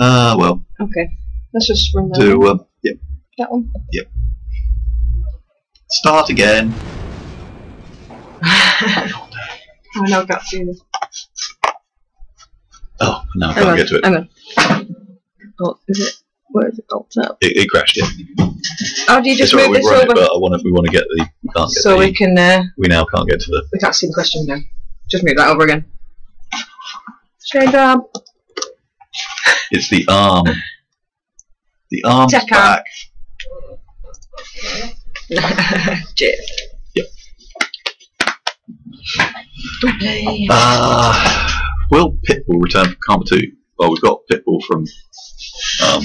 Ah, uh, well. Okay. Let's just run that to, one. Um, yep. That one? Yep. Start again. Oh, no, I've got to. Oh, no, I can't on, get to it. Hang on. Oh, is it? Where is it? Oh, up. It, it crashed, yeah. Oh, do you just move right, this over? It, but I wanna, we want to get the... We can't get so the, we can... Uh, we now can't get to the... We can't see the question again. Just move that over again. Strange arm. It's the arm. The arm's Tech back. Arm. Yep. Uh, will Pitbull return from Carma two? Well, we've got Pitbull from... Um,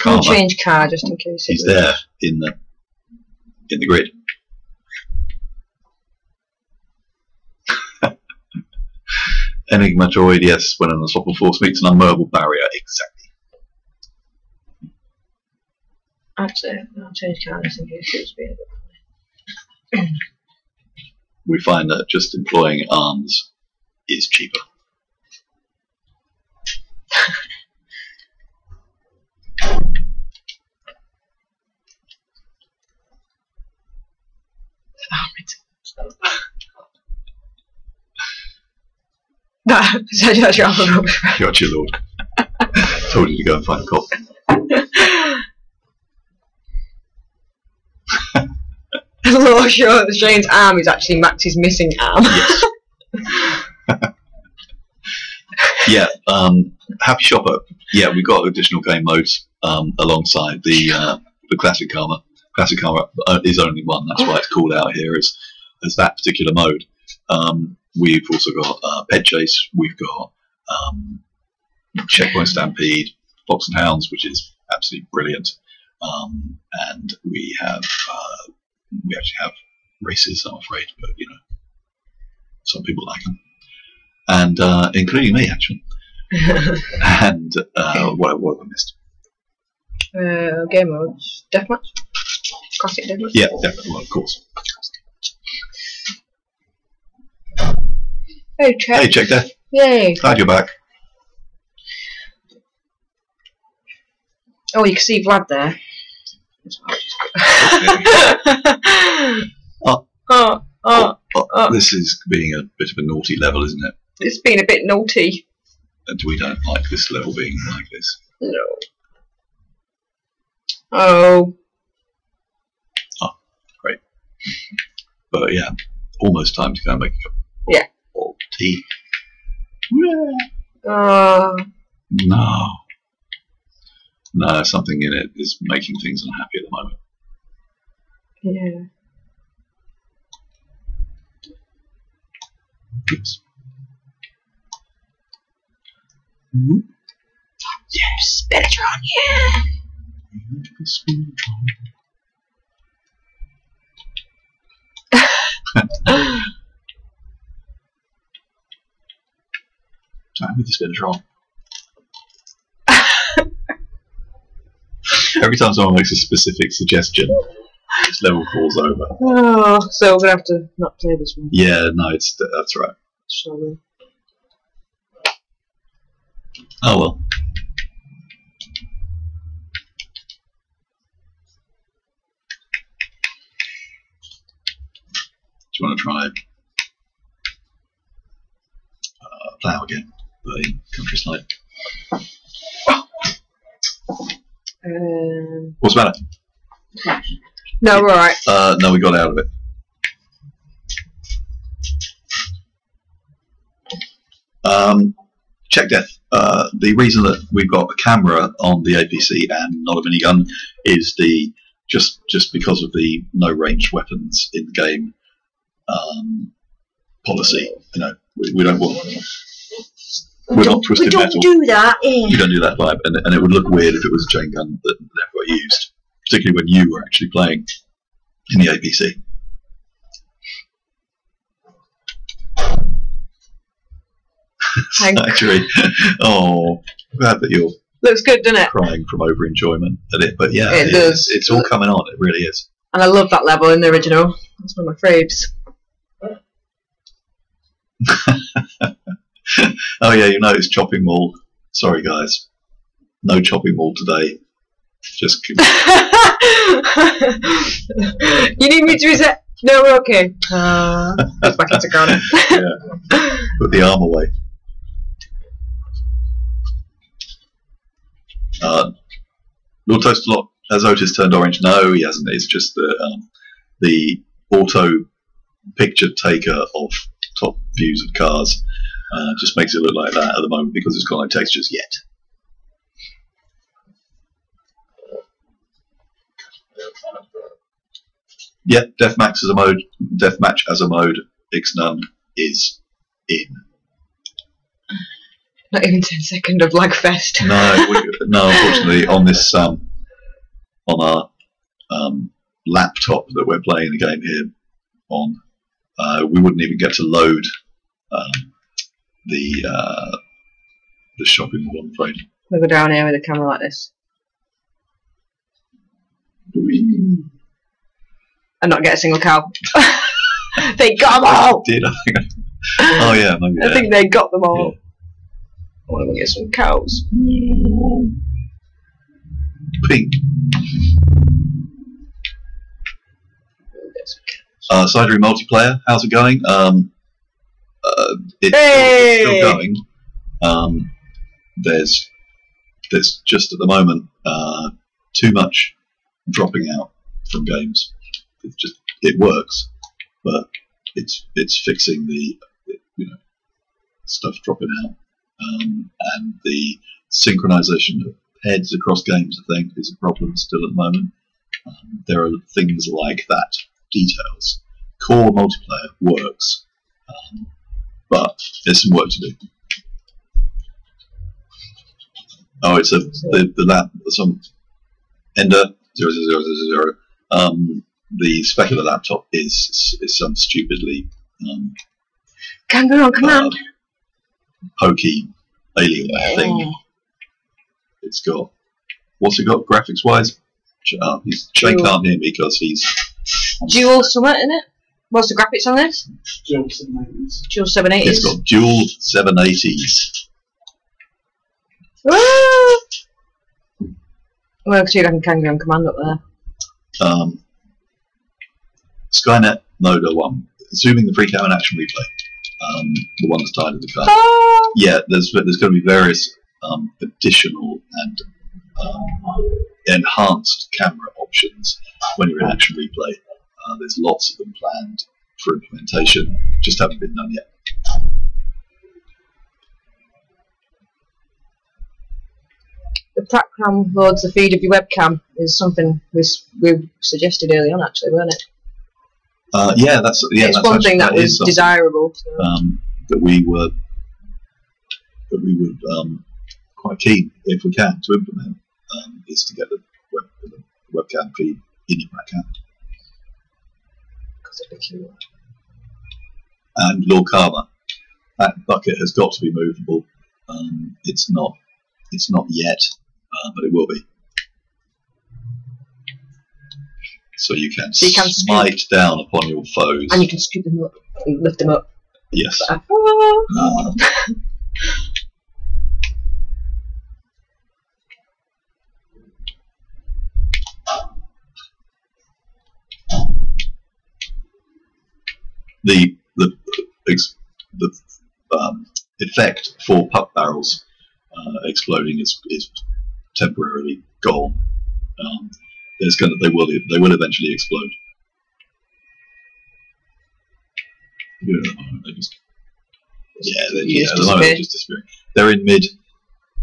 Carma. We'll change car just in case. He's there in the in the grid. Enigma droid, yes, when an unstoppable force meets an unmovable barrier, exactly. Actually, I'll change car just in case it's being a bit. We find that just employing arms is cheaper. No, that's your uncle. Got you, Lord. Told you to go and find a cop. Lord, sure, Shane's arm is actually Max's missing arm. Yes. Yeah, um, Happy Shopper. Yeah, we got additional game modes um, alongside the uh, the classic Karma. Classic Karma is only one. That's why it's called out here as as that particular mode. Um, We've also got uh, Ped Chase, we've got um, Checkpoint Stampede, Fox and Hounds, which is absolutely brilliant, um, and we have uh, we actually have races, I'm afraid, but you know, some people like them, and uh, including me actually. And uh, what what have I missed? Uh, game modes, deathmatch, classic deathmatch. Yeah, definitely. Well, of course. Hey, Trent. Hey, check that. Yay. Glad you're back. Oh, you can see Vlad there. oh, oh, oh, oh, oh. This is being a bit of a naughty level, isn't it? It's been a bit naughty. And we don't like this level being like this. No. Oh. Oh, great. But yeah, almost time to go and make a cup. Yeah. Tea. Uh, no. No, something in it is making things unhappy at the moment. Yeah. Oops. Mm-hmm. Yes, Spinatron, yeah! Spinatron. With the Spinatron. Every time someone makes a specific suggestion, this level falls over. Oh, so we're gonna have to not play this one. Yeah, no, it's that's right. Shall we? Oh well. Do you want to try uh, plow again? Countryside. Um, What's the matter? No, we're alright. Uh, no, we got out of it. Um, check death. Uh, the reason that we've got a camera on the A P C and not a minigun is the just just because of the no range weapons in the game um, policy. You know, we, we don't want. We're not twisted metal. We don't do that. Yeah. You don't do that vibe, and, and it would look weird if it was a chain gun that never got used, particularly when you were actually playing in the A P C. Actually, oh, glad that you're looks good, doesn't it? Crying from over enjoyment at it, but yeah, it, it does. It's, it's all coming on. It really is. And I love that level in the original. That's one of my faves. Oh yeah, you know it's Chopping Mall. Sorry guys. No Chopping Mall today. Just keep... You need me to reset? No, we're okay. Uh, goes back into Ghana. Yeah. Put the arm away. Uh, Lord Toastalot, has Otis turned orange? No, he hasn't. It's just the um, the auto picture taker of top views of cars uh, just makes it look like that at the moment because it's got no textures yet. Yeah, deathmatch as a mode. Deathmatch as a mode. Ixnun is in. Not even ten seconds of lag fest. No, we, no. Unfortunately, on this um, on our um, laptop that we're playing the game here on, uh, we wouldn't even get to load um, the uh, the shopping mall. I'm afraid. We'll go down here with a camera like this. Whee. And not get a single cow. They got them all. Did I? Oh yeah, maybe. I yeah. think they got them all. Yeah. I want to get some cows. Pink. Uh, Sidery multiplayer. How's it going? Um, uh, it's, hey! Still, it's still going. Um, there's there's just at the moment uh, too much dropping out from games. It's just it works, but it's it's fixing the you know stuff dropping out, um, and the synchronization of heads across games. I think is a problem still at the moment. Um, there are things like that details. Core multiplayer works, um, but there's some work to do. Oh, it's a the the lab some Ender zero zero zero zero. Um, The spec of the laptop is is some stupidly um, kangaroo command uh, pokey Alienware yeah. thing. It's got what's it got graphics wise? Uh, he's Shane can't hear me because he's um, dual summit in it. What's the graphics on this? Dual seven eighties. Dual seven eighties. It's got dual seven eighties. Woo! Well, see like a kangaroo command up there. Um. Skynet Noda one, assuming the free cow and action replay, um, the one that's tied in the car. Oh. Yeah, there's there's going to be various um, additional and um, enhanced camera options when you're in action replay. Uh, there's lots of them planned for implementation, just haven't been done yet. The platform loads the feed of your webcam is something we we suggested early on, actually, weren't it? Uh, yeah, that's yeah. It's that's one actually, thing that, that was desirable. So. Um, that we were that we would um, quite keen, if we can, to implement um, is to get the, web, the webcam feed in your backhand. Because it'd be cute. And Lord Karma, that bucket has got to be movable. Um, it's not. It's not yet, uh, but it will be. So you can, so you can smite scoop. down upon your foes. And you can scoop them up and lift them up. Yes. Uh, uh. the the the um, effect for pump barrels uh, exploding is is temporarily gone. Um, There's gonna, they will they will eventually explode. Yeah, they just, yeah, they, yeah at the moment they're just disappearing. They're in mid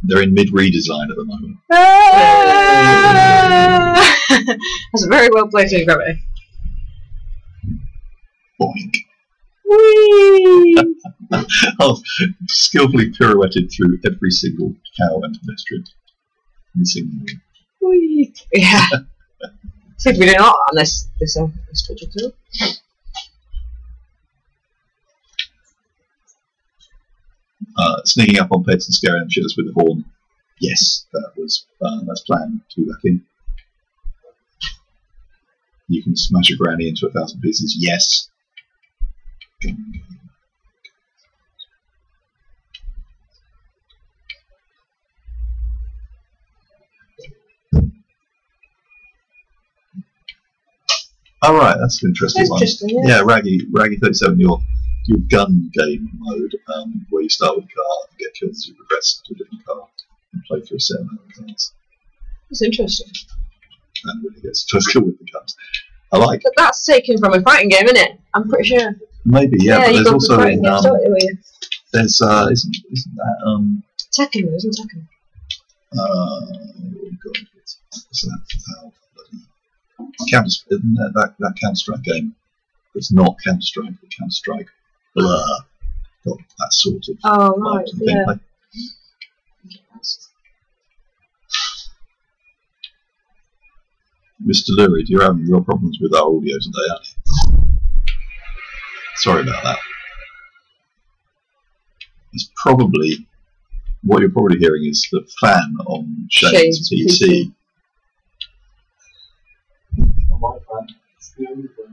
they're in mid redesign at the moment. Ah! That's a very well placed in gravity. Boink. Whee! Oh, skillfully pirouetted through every single cow and pedestrian. Every single one. Whee! Yeah. See if we do not on this this uh, this picture too. Uh, sneaking up on pets and scaring them shitters with the horn. Yes, that was uh, that's planned to do that in. You can smash a granny into a thousand pieces. Yes. All right, that's an interesting, interesting one. Yeah, yeah Raggy, Raggy thirty-seven. Your your gun game mode, um, where you start with a car and get killed as you progress to a different car and play through a set amount of cars. That's interesting. And really gets first kill with the guns. I like. But that's taken from a fighting game, isn't it? I'm pretty sure. Maybe, yeah. yeah but there's also in, um, there's uh, isn't isn't that um. Tekken, isn't Tekken? Uh, oh God, what's that? Oh, Counter, that, that, that Counter-Strike game. It's not Counter-Strike, but Counter-Strike Blur. Got that sort of. Oh, right, yeah. Like. Mister Lurid, you're having real problems with our audio today, aren't you? Sorry about that. It's probably, what you're probably hearing is the fan on Shane's P C.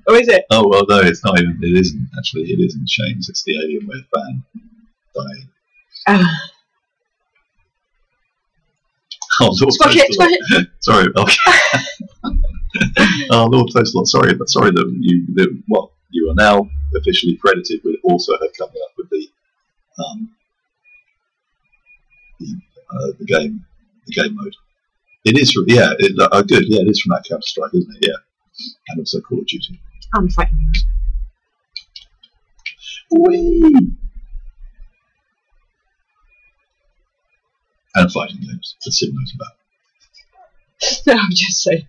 Oh, is it? Oh, well, no, it's not even, it isn't, actually, it isn't Shane's, it's the Alienware fan dying. Uh. Oh, Lord, squash it, squash it. Sorry, okay. Oh, Lord Toastalot, sorry, but sorry that you, that, well, you are now officially credited with also her coming up with the, um, the, uh, the game, the game mode. It is from, yeah, it, oh, good, yeah, it is from that Counter-Strike, isn't it, yeah. And also Call of Duty. And fighting games. Whee! And fighting games. That's Sim knows about. No, I'm just saying.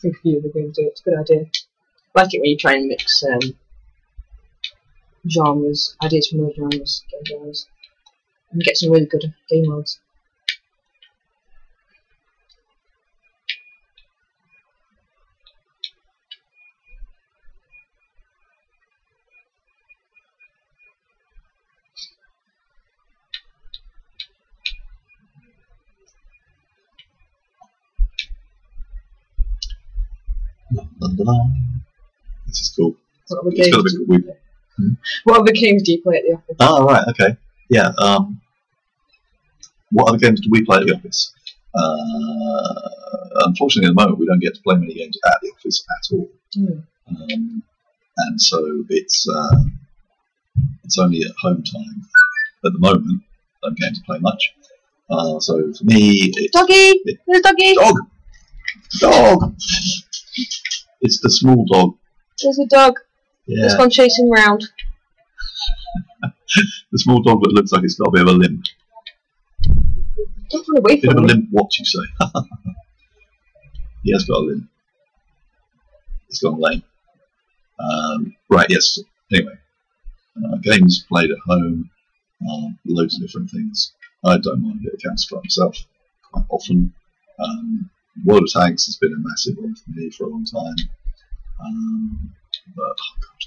Think a few of the games do it. It's a good idea. I like it when you try and mix um, genres, ideas from other genres, game genres, and get some really good game modes. This is cool. What other games, do you, play? Hmm? What other games do you play at the office? Oh, right, okay. Yeah, um, what other games do we play at the office? Uh, unfortunately, at the moment, we don't get to play many games at the office at all. Mm. Um, and so it's, uh, it's only at home time. At the moment, I don't get to play much. Uh, so for me, it's... Doggy! It, There's Doggy! Dog! Dog! It's the small dog. There's a dog. Yeah. There's one chasing round. The small dog that looks like it's got a bit of a limp. Don't run away from it. Bit of a limp, what you say? He has got a limp. He's gone lame. Um, right, yes. Anyway, uh, games played at home, uh, loads of different things. I don't mind a bit of Counter-Strike myself quite often. Um, World of Tanks has been a massive one for me for a long time. Um, but, oh God.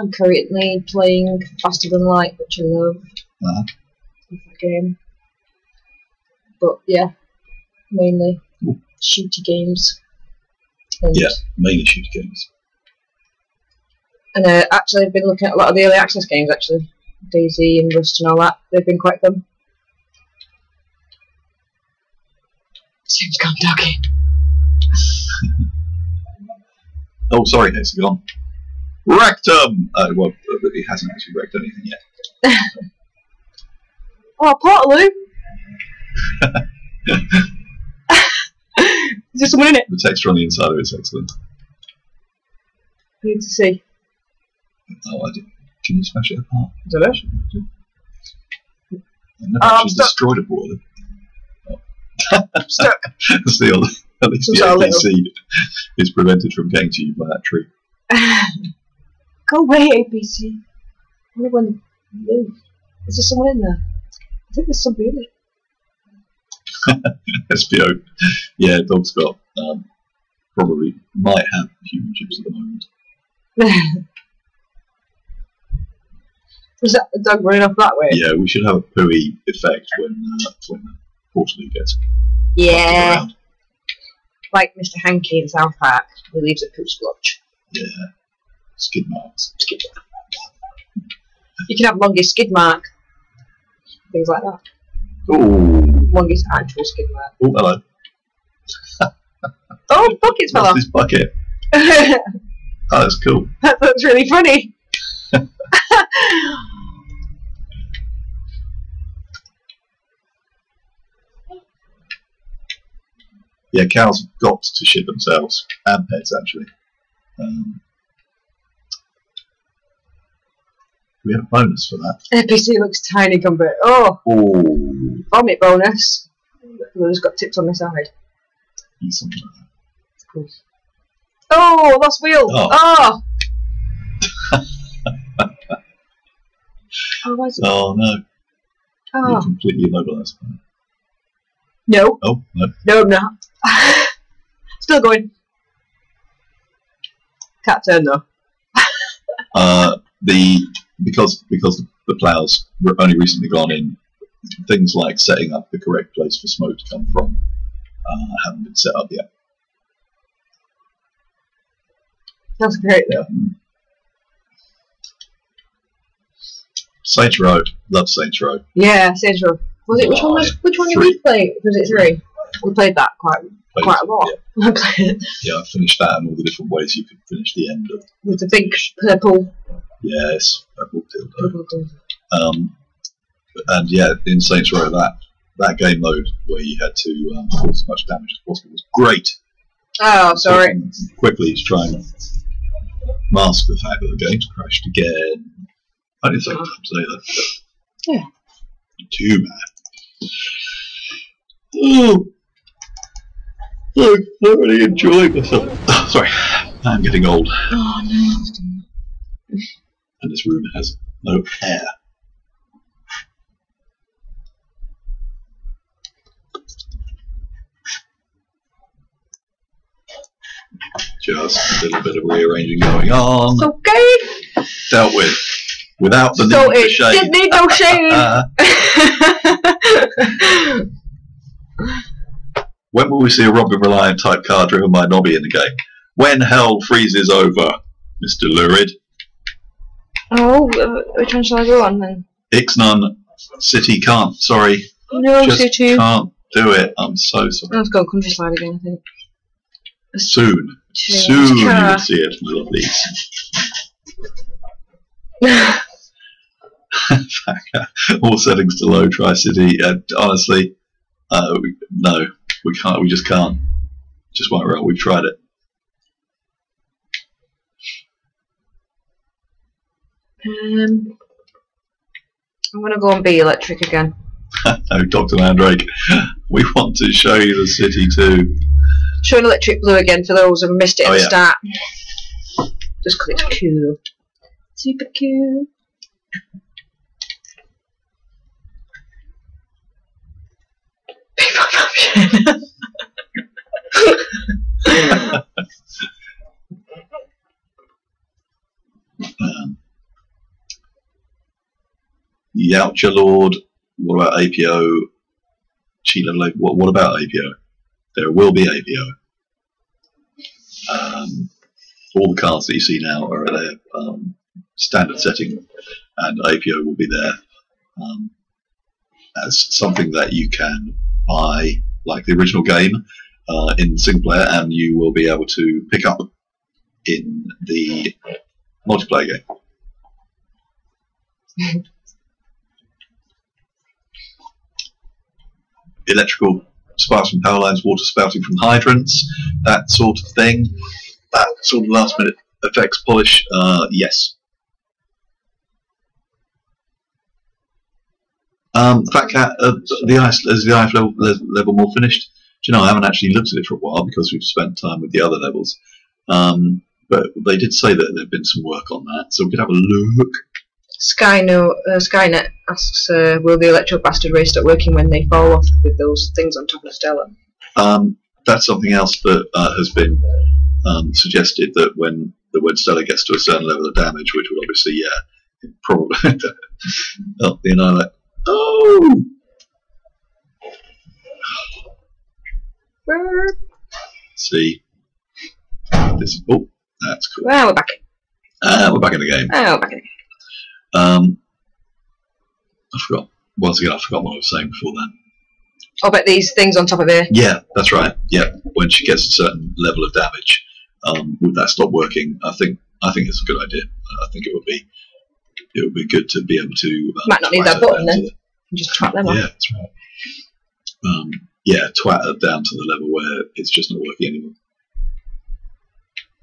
I'm currently playing Faster Than Light, which I love. Uh-huh. That game. But yeah, mainly Ooh. shooty games. And yeah, mainly shooty games. And uh, actually, I've been looking at a lot of the early access games, actually. DayZ and Rust and all that. They've been quite fun. Seems gone doggy. Oh, sorry, it's gone. Rectum! Uh, well, it hasn't actually wrecked anything yet. Oh, Portaloo! Is there someone in it? The texture on the inside of it is excellent. I need to see. Oh, I did. Can you smash it apart? I don't know. I've never oh, actually destroyed a Portaloo. I'm stuck. That's the old, at least the A P C is prevented from getting to you by that tree. Go away, A P C. I wonder when they move. Is there someone in there? I think there's somebody in there. S P O. Yeah, dog's got um, probably might have human chips at the moment. Is that the dog running off that way? Yeah, we should have a pooey effect when uh, when. Gets yeah. like Mister Hankey in South Park, who leaves a poop splotch. Yeah, skid marks. Skid mark. You can have longest skid mark. Things like that. Ooh. Longest actual skid mark. Oh, hello. Oh, buckets fell off. This bucket. Oh, that's cool. That looks really funny. Yeah, cows have got to shit themselves, and pets actually. Um, we have a bonus for that. A P C looks tiny compared. Oh, ooh. Vomit bonus. It's got tips on the side. Need something like that. Cool. Oh, lost wheel. Oh. Oh. Oh, why is it? Oh no. Oh. You're completely immobilised. No. Oh, no. No, I'm not. Still going. Can't turn though. uh, the because because the ploughs were only recently gone in. Things like setting up the correct place for smoke to come from uh, haven't been set up yet. That's great though. Yeah. Saints Row, love Saints Row. Yeah, Saints Row. Was it which one was which one did we play? Was it three? We played that quite played quite a lot. Yeah. Yeah, I finished that and all the different ways you could finish the end of. With the big purple. Yes, purple dildo. Purple dildo. Um, and yeah, in Saints Row that that game mode where you had to um, cause as much damage as possible was great. Oh, sorry. So quickly to try and mask the fact that the game's crashed again. I didn't say that. Yeah. Too bad. Oh, I'm really enjoying myself. Oh, sorry, I'm getting old. Oh no. And this room has no air. Just a little bit of rearranging going on. It's okay. Dealt with. Without the so need for shade. Didn't need no shade. When will we see a Robin Reliant type car driven by Nobby in the game? When hell freezes over, Mister Lurid. Oh, which one shall I go on then? Ixnun, City can't, sorry. No, just City. Can't do it, I'm so sorry. Let's go Countryside again, I think. Soon. Cheers. Soon you will see it, my lovelies. All settings to low, Tri City. Uh, honestly, uh, we, no, we can't. We just can't. Just won't roll. We've tried it. Um, I'm gonna go and be electric again. No, Doctor Mandrake. We want to show you the city too. Showing Electric Blue again for those who missed it at oh, the yeah. start. Just because it's cool. Super cute. um, Yautja Lord. What about A P O? Sheila, like, what? What about A P O? There will be A P O. Um, all the cards that you see now are there. Um, standard setting, and A P O will be there um, as something that you can buy like the original game uh, in single player, and you will be able to pick up in the multiplayer game. Electrical sparks from power lines, water spouting from hydrants, that sort of thing, that sort of last minute effects polish, uh, yes. Um, Fat Cat, uh, the ice, is the ice level, level more finished? Do you know, I haven't actually looked at it for a while because we've spent time with the other levels. Um, but they did say that there had been some work on that, so we could have a look. Sky no, uh, Skynet asks, uh, will the Electro Bastard race start working when they fall off with those things on top of Stella? Um, that's something else that uh, has been um, suggested, that when, that when Stella gets to a certain level of damage, which would obviously, yeah, probably help the Annihilator. Oh! see this. Oh, that's cool. Well, we're back. Uh, we're back in the game. Oh, we're back in the game. Um, I forgot. Once again, I forgot what I was saying before then. Oh, but these things on top of here. Yeah, that's right. Yeah, when she gets a certain level of damage, um, would that stop working? I think I think it's a good idea. I think it would be it would be good to be able to. Um, Might not need that button then. Just twat them off. Yeah, that's right. Um, yeah, twat her down to the level where it's just not working anymore.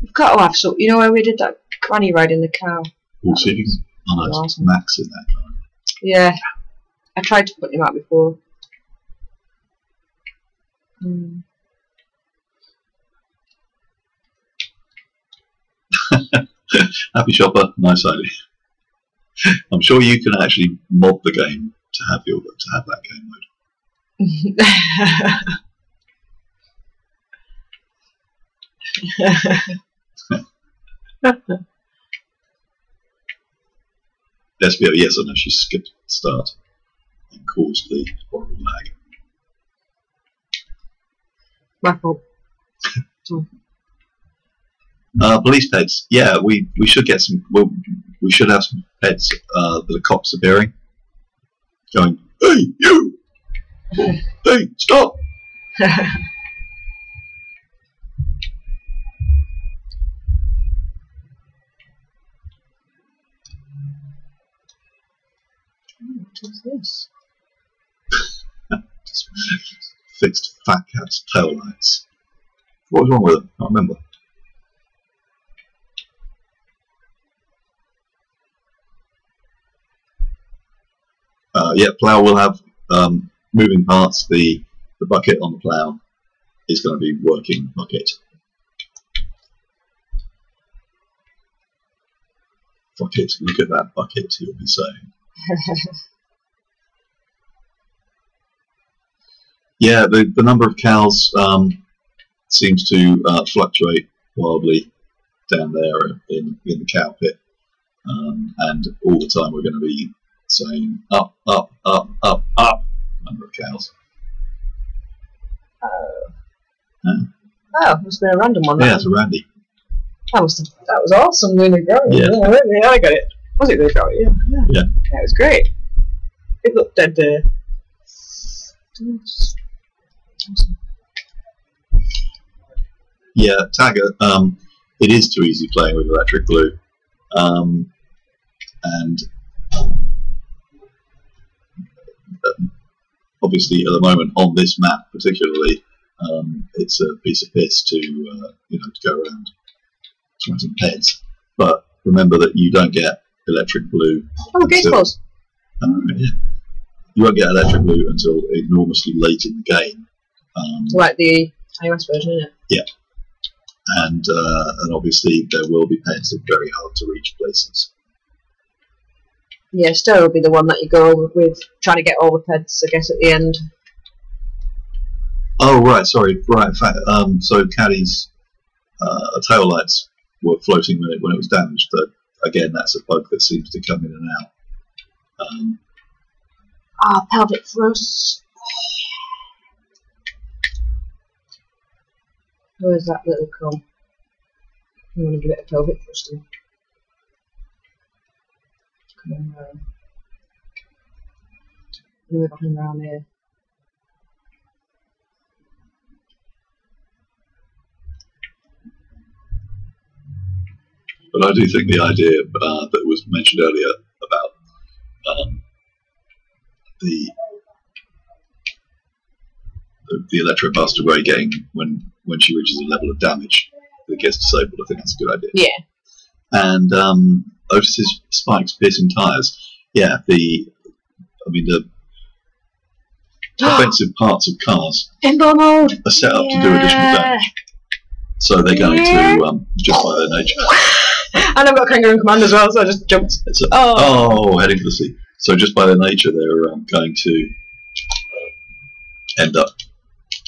We've got to have some. You know where we did that granny ride in the cow? We'll see if you can. Oh no, it's Max in that car. Yeah. I tried to put him out before. Mm. Happy shopper, nice idea. I'm sure you can actually mod the game to have your to have that game mode. Let's be yes or no. She skipped start and caused the horrible lag. Black hole. Uh, police pets. Yeah, we we should get some. We'll, we should have some pets. Uh, the cops appearing, going, "Hey, you! Or, hey, stop!" What's this? Fixed fat cat's tail lights. What was wrong with them? I can't remember. Uh, yeah, plough will have um, moving parts. The the bucket on the plough is going to be working bucket. Bucket, look at that bucket. He'll be saying. Yeah, the, the number of cows um, seems to uh, fluctuate wildly down there in, in the cow pit. Um, and all the time we're going to be saying up, up, up, up, up, number of cows. Oh. Huh? Oh, must have been a random one. Yeah, it's a randy. That was, that was awesome. Really great. Yeah. Yeah, yeah, I got it. Was it really great? Yeah. Yeah. Yeah. Yeah, it was great. It looked dead there. Uh, Yeah, Tagger, um, it is too easy playing with Electric Blue. Um, and um, obviously at the moment on this map particularly, um, it's a piece of piss to, uh, you know, to go around twenty heads. But remember that you don't get Electric Blue. Oh, game's close. Um, yeah. You won't get Electric Blue until enormously late in the game. Um, like the iOS version, isn't it? Yeah. And, uh, and obviously there will be pets in very hard to reach places. Yeah, Stella will be the one that you go with, trying to get all the pets, I guess, at the end. Oh, right, sorry. Right, in fact, um, so Caddy's uh, tail lights were floating when it, when it was damaged, but again, that's a bug that seems to come in and out. Um, ah, oh, pelvic thrust. Where's that little comb? I'm going to give it a pelvic thrust. Come on, around. Move on around here. But I do think the idea uh, that was mentioned earlier about um, the the, the Electro Bastard way getting when. When she reaches a level of damage that gets disabled, I think that's a good idea. Yeah. And um, Otis's spikes piercing tires. Yeah. The, I mean the offensive parts of cars. Pinball mode. Are set up yeah. to do additional damage. So they're going yeah. to um, just by their nature. And I've got Kangaroo in command as well, so I just jumped. It's a, oh. oh, heading for the sea. So just by their nature, they're um, going to end up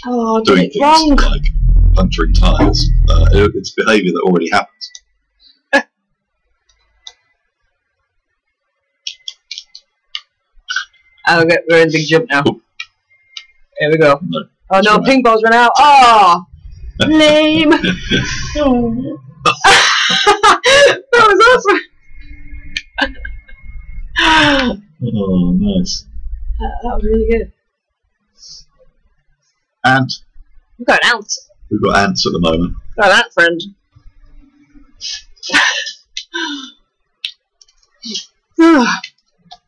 oh, doing it things wrong. Like. Puncturing tires. Uh, it, it's behaviour that already happens. I'll get we're in a big jump now. Oh. Here we go. No, oh no, right. Ping balls run out. Oh! Lame. Oh. That was awesome. Oh, nice. Uh, that was really good. Ant. We've got an ant. We've got ants at the moment. We've got an ant friend.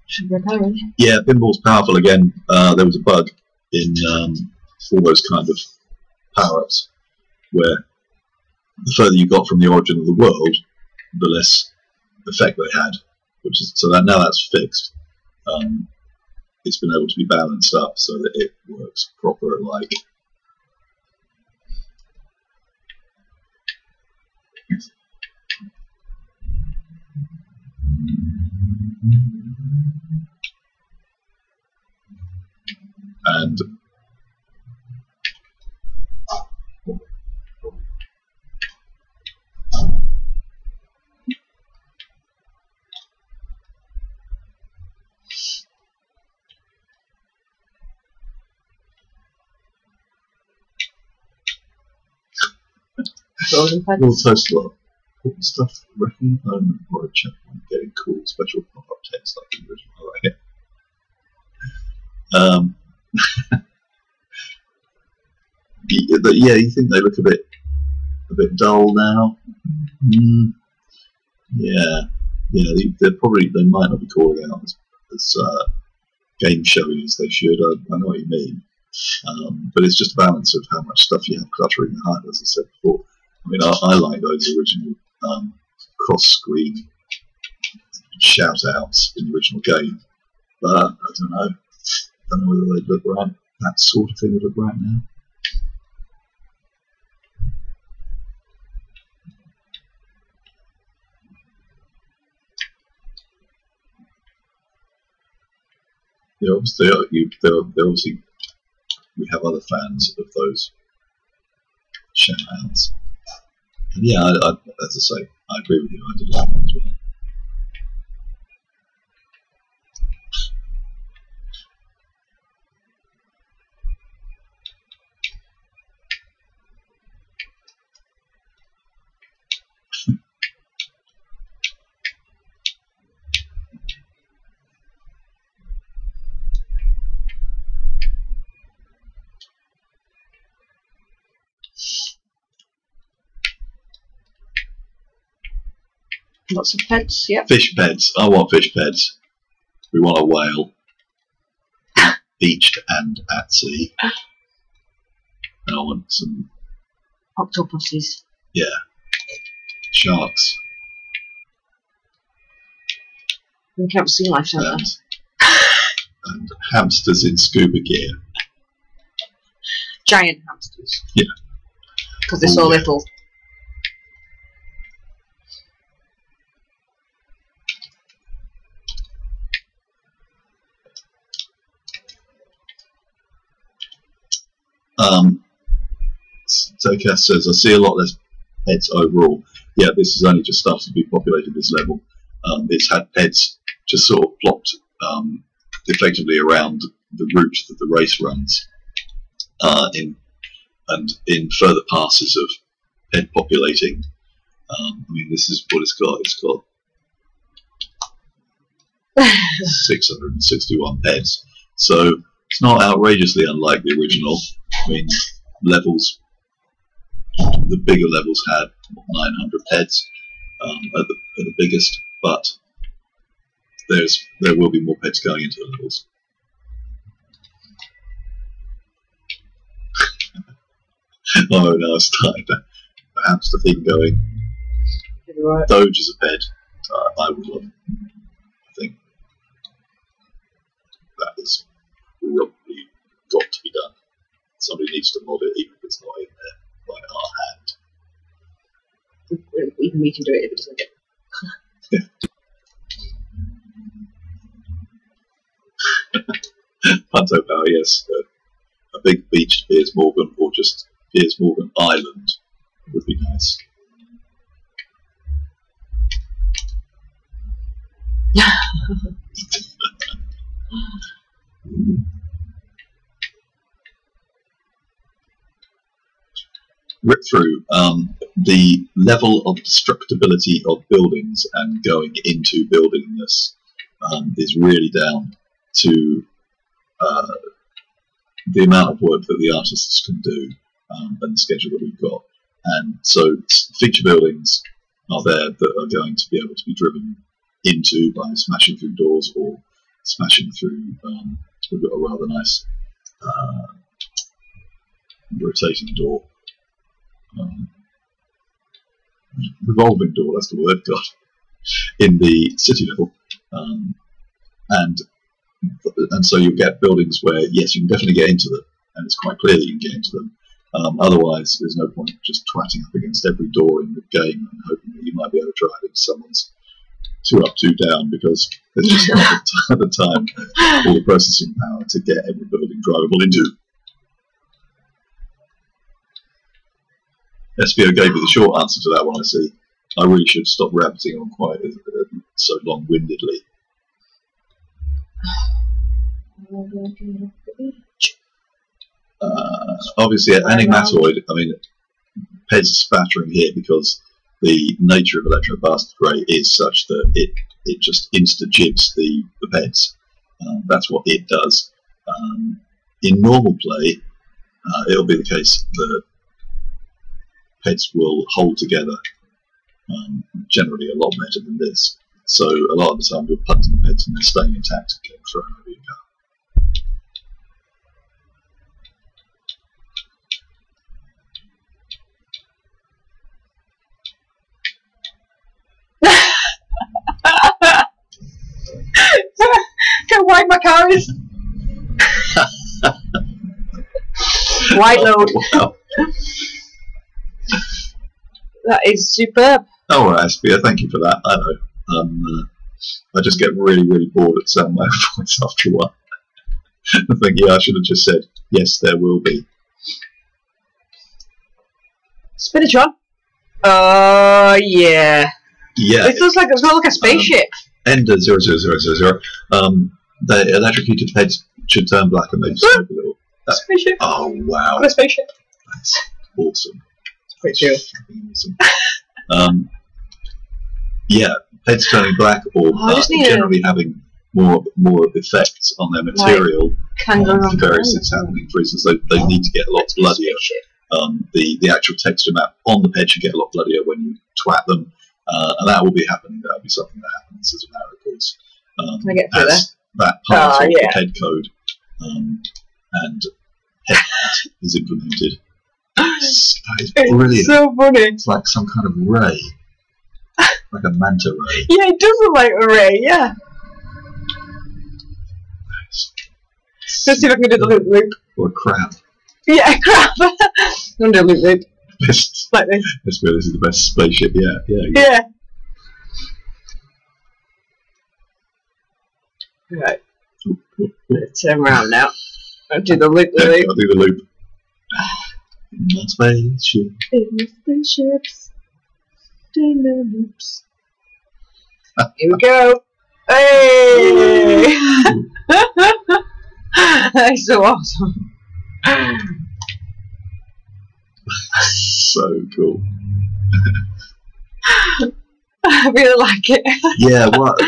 Should we repair it? Yeah, Pinball's powerful again. Uh, there was a bug in um, all those kind of power-ups where the further you got from the origin of the world, the less effect they had. Which is so that now that's fixed. Um, it's been able to be balanced up so that it works proper like. And also slot. Important stuff, wrecking home or a checkpoint, getting cool special pop-up text like the original. I like it. Um, yeah, you think they look a bit, a bit dull now? Mm, yeah, yeah. They, they're probably they might not be calling out as, as uh, game showy as they should. I, I know what you mean, um, but it's just a balance of how much stuff you have cluttering the HUD, as I said before. I mean, I, I like those original um, cross-screen shout-outs in the original game, but I don't know. I don't know whether they'd look right. That sort of thing would look right now. Yeah, obviously, you, they're, they're obviously, we have other fans of those shout-outs. And yeah, I, I, as I say, I agree with you. I did like that as well. Lots of pets, yep. Fish pets. I want fish pets. We want a whale. Beached and at sea. And I want some... octopuses. Yeah. Sharks. We can have sea life, don't we? And hamsters in scuba gear. Giant hamsters. Yeah. Because they're oh, so yeah. little. Um, Tokast says, I see a lot less pets overall. Yeah, this is only just starting to be populated at this level. Um, it's had pets just sort of plopped um, effectively around the route that the race runs uh, in, and in further passes of pet populating. Um, I mean, this is what it's got. It's got six hundred sixty-one pets. So it's not outrageously unlike the original. I mean, levels, the bigger levels had nine hundred heads um, at, the, at the biggest, but there's there will be more pets going into the levels. Oh no, I started the hamster thing going. Right. Doge is a pet. Uh, I would love. I think that is probably got to be done. Somebody needs to mod it, even if it's not in there by our hand. Even we can do it if it doesn't get. Yeah. Punto Power, yes. Uh, a big beach to Piers Morgan, or just Piers Morgan Island, would be nice. rip through um, the level of destructibility of buildings and going into buildingness um, is really down to uh, the amount of work that the artists can do um, and the schedule that we've got. And so feature buildings are there that are going to be able to be driven into by smashing through doors or smashing through. Um, we've got a rather nice uh, rotating door. Um, revolving door, that's the word, God, in the city level. Um, and and so you'll get buildings where, yes, you can definitely get into them, and it's quite clear that you can get into them. Um, otherwise, there's no point just twatting up against every door in the game and hoping that you might be able to drive into someone's two up, two down, because there's just not the time or the processing power to get every building drivable into. S V O gave me the short answer to that one, I see. I really should stop rabbiting on quite so long-windedly. Uh, obviously, at Animatoid, I mean, P E D's spattering here because the nature of Electro Bastard Grey is such that it, it just insta-jibs the, the P E Ds. Uh, that's what it does. Um, in normal play, uh, it'll be the case that P E Ds will hold together um, generally a lot better than this. So a lot of the time you're punting P E Ds and they're staying intact and getting thrown over your car. Don't wipe my cars. White load. Oh, wow. That is superb. Oh, Aspia, thank you for that. I know. Um, uh, I just get really, really bored at sound my voice after a while. I think, yeah, I should have just said, yes, there will be. Spinatron? Oh, uh, yeah. Yeah. It looks like it's not like a spaceship. Um, Ender zero zero zero zero zero. Um, the electrocuted heads should turn black and they just smoke a little. Uh, spaceship. Oh wow! What a spaceship. That's awesome. That's pretty cool. Awesome. um, yeah, heads turning black or oh, uh, generally a... having more more effects on their material. Like, um, various things happening. For instance, they they oh. need to get a lot bloodier. Um, the the actual texture map on the ped should get a lot bloodier when you twat them. Uh, and that will be happening. That will be something that happens as a narrow course. Um, Can I get through there? That part oh, of yeah. the head code um, and head is implemented. It's, it's brilliant. So funny. It's like some kind of ray, like a manta ray. Yeah, it does look like a ray. Yeah. Let's see if I can do the loop loop. Or a crab. Yeah, a crab. I'm doing loop loop. Best, like this. This is the best spaceship, yeah. Yeah. yeah. yeah. Right. Ooh, ooh, ooh. Turn around now. I'll do the loop. The yeah, loop. I'll do the loop. In spaceship. In spaceships. Doing the loops. Here we go. Hey! That is so awesome. So cool. I really like it. Yeah, what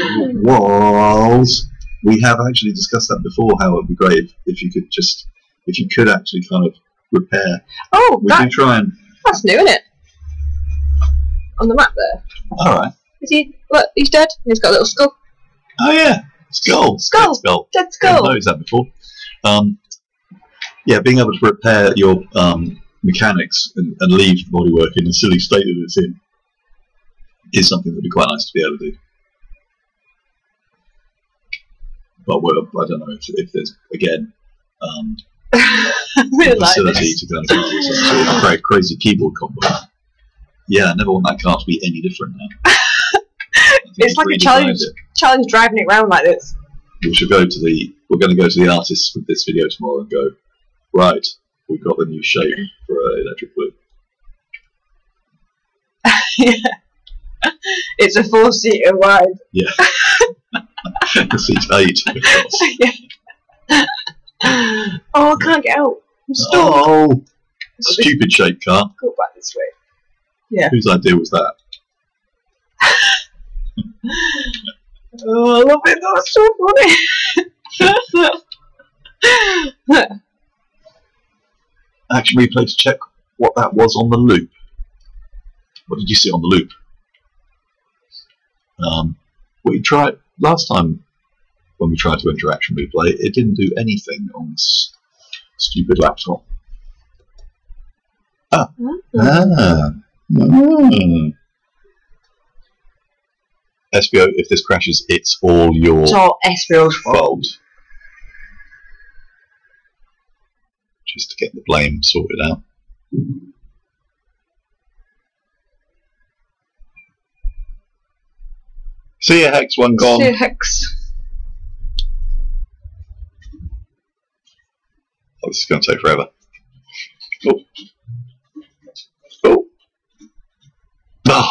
walls? We have actually discussed that before. How it would be great if, if you could just, if you could actually kind of repair. Oh, we that, do try and. That's new, isn't it? On the map there. All right. Is he? Look, he's dead. He's got a little skull. Oh yeah, skull. Skull. Dead skull. Dead skull. I didn't notice that before. Um, yeah, being able to repair your um. mechanics and, and leave the bodywork in the silly state that it's in is something that would be quite nice to be able to do. But we're, I don't know if, if there's, again, um, the facility like to kind of do some sort of very crazy keyboard combo. Yeah, I never want that car to be any different now. It's like a challenge, it. challenge driving it round like this. We should go to the, we're going to go to the artists with this video tomorrow and go, right, we've got the new shape for uh, Electric Blue. Yeah. It's a four-seater wide. Yeah. The seat's eight, of course. Yeah. Oh, I can't get out. I'm stuck. Oh. Stupid shaped car. Go back this way. Yeah. Whose idea was that? Oh, I love it. That's so funny. Action replay to check what that was on the loop. What did you see on the loop? Um, we tried last time when we tried to enter action replay. It didn't do anything on this stupid laptop. Ah, ah. Mm. S B O, if this crashes, it's all your it's all S B O's fault. fault. Just to get the blame sorted out. See ya, Hex, one gone. See ya, Hex. Oh, this is going to take forever. Oh. Oh. Oh.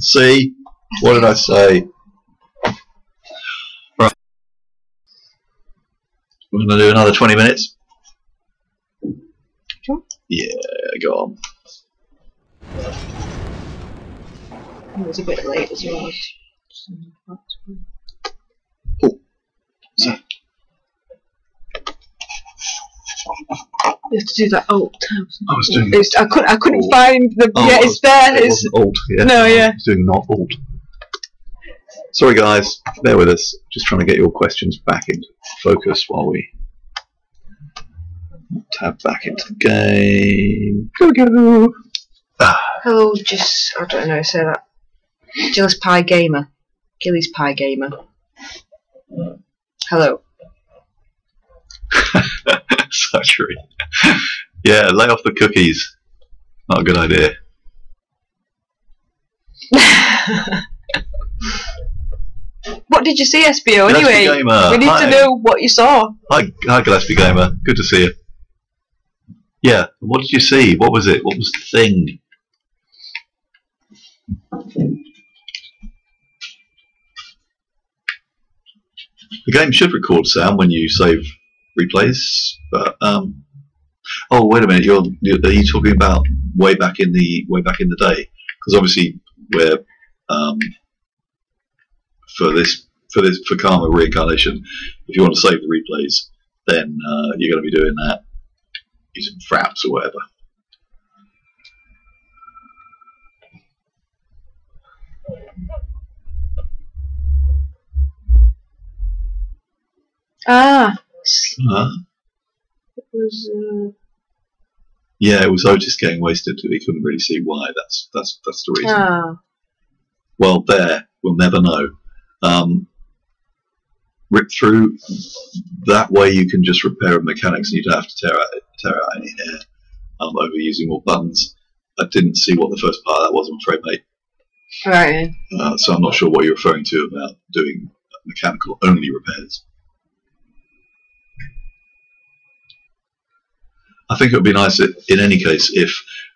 See? What did I say? Right. We're going to do another twenty minutes. Sure. Yeah, go on. It was a bit late as well. Oh. So. You have to do that alt tab. I was doing. It's, I couldn't. I couldn't alt. find the. Oh, yeah, it's was, there. It it's wasn't alt. Yeah. No. Yeah. I was doing not alt. Sorry, guys. Bear with us. Just trying to get your questions back into focus while we tab back into the game. Go go. Ah. Hello, just I don't know. How to say that. Gillis Pie Gamer. Gillis Pie Gamer. Hello. Surgery. Yeah, lay off the cookies. Not a good idea. What did you see, S B O, anyway? Gamer. We need hi. to know what you saw. Hi, hi, Gillespie Gamer. Good to see you. Yeah, what did you see? What was it? What was the thing? The game should record sound when you save replays, but um, oh wait a minute, you're, you're are you talking about way back in the way back in the day? Because obviously we're um, for this for this for Karma Reincarnation. If you want to save the replays, then uh, you're going to be doing that using Fraps or whatever. Ah. Uh, it was, uh, yeah, it was Otis getting wasted. He couldn't really see why. That's that's that's the reason. Uh, well, there we'll never know. Um, rip through. That way, you can just repair mechanics, and you don't have to tear out tear out any hair um, over using more buttons. I didn't see what the first part of that was. I'm afraid, mate. Right. Uh, so I'm not sure what you're referring to about doing mechanical only repairs. I think it would be nice, if, in any case, if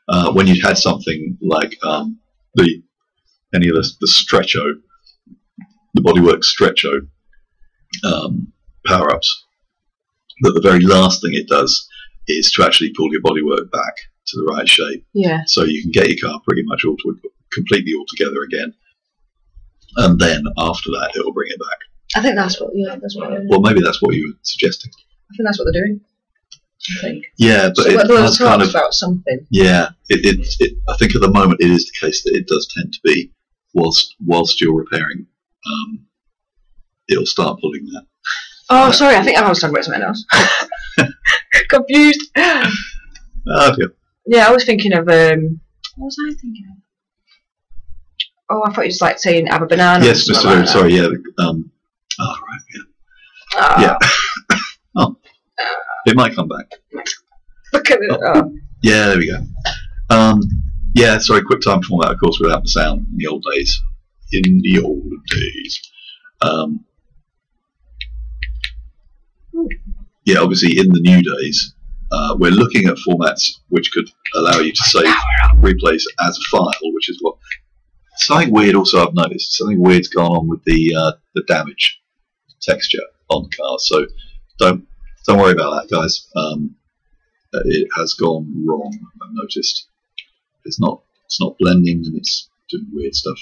uh, when you had something like um, the any of the, the Stretcho, the Bodywork Stretcho um, power-ups, that the very last thing it does is to actually pull your bodywork back to the right shape. Yeah. So you can get your car pretty much all to, completely all together again, and then after that, it will bring it back. I think that's what. Yeah, that's what. Well, maybe that's what you were suggesting. I think that's what they're doing. I think. Yeah, but so it has kind of about something. Yeah, it, it, it. I think at the moment it is the case that it does tend to be whilst whilst you're repairing, um, it'll start pulling that. Oh, uh, sorry, I think I was talking about something else. Confused. Oh dear. Yeah, I was thinking of um. What was I thinking of? Oh, I thought you was like saying have a banana. Yes, Mister Like sorry, yeah. Um. Oh right, yeah. Oh. Yeah. Oh. It might come back. Look at it. Oh. Oh. Yeah, there we go. Um, yeah, sorry, quick time format, of course, without the sound in the old days. In the old days. Um, yeah, obviously, in the new days, uh, we're looking at formats which could allow you to save replays as a file, which is what. Something weird also I've noticed. Something weird's gone on with the, uh, the damage texture on cars. So don't. Don't worry about that, guys. Um, that it has gone wrong, I've noticed. It's not it's not blending and it's doing weird stuff.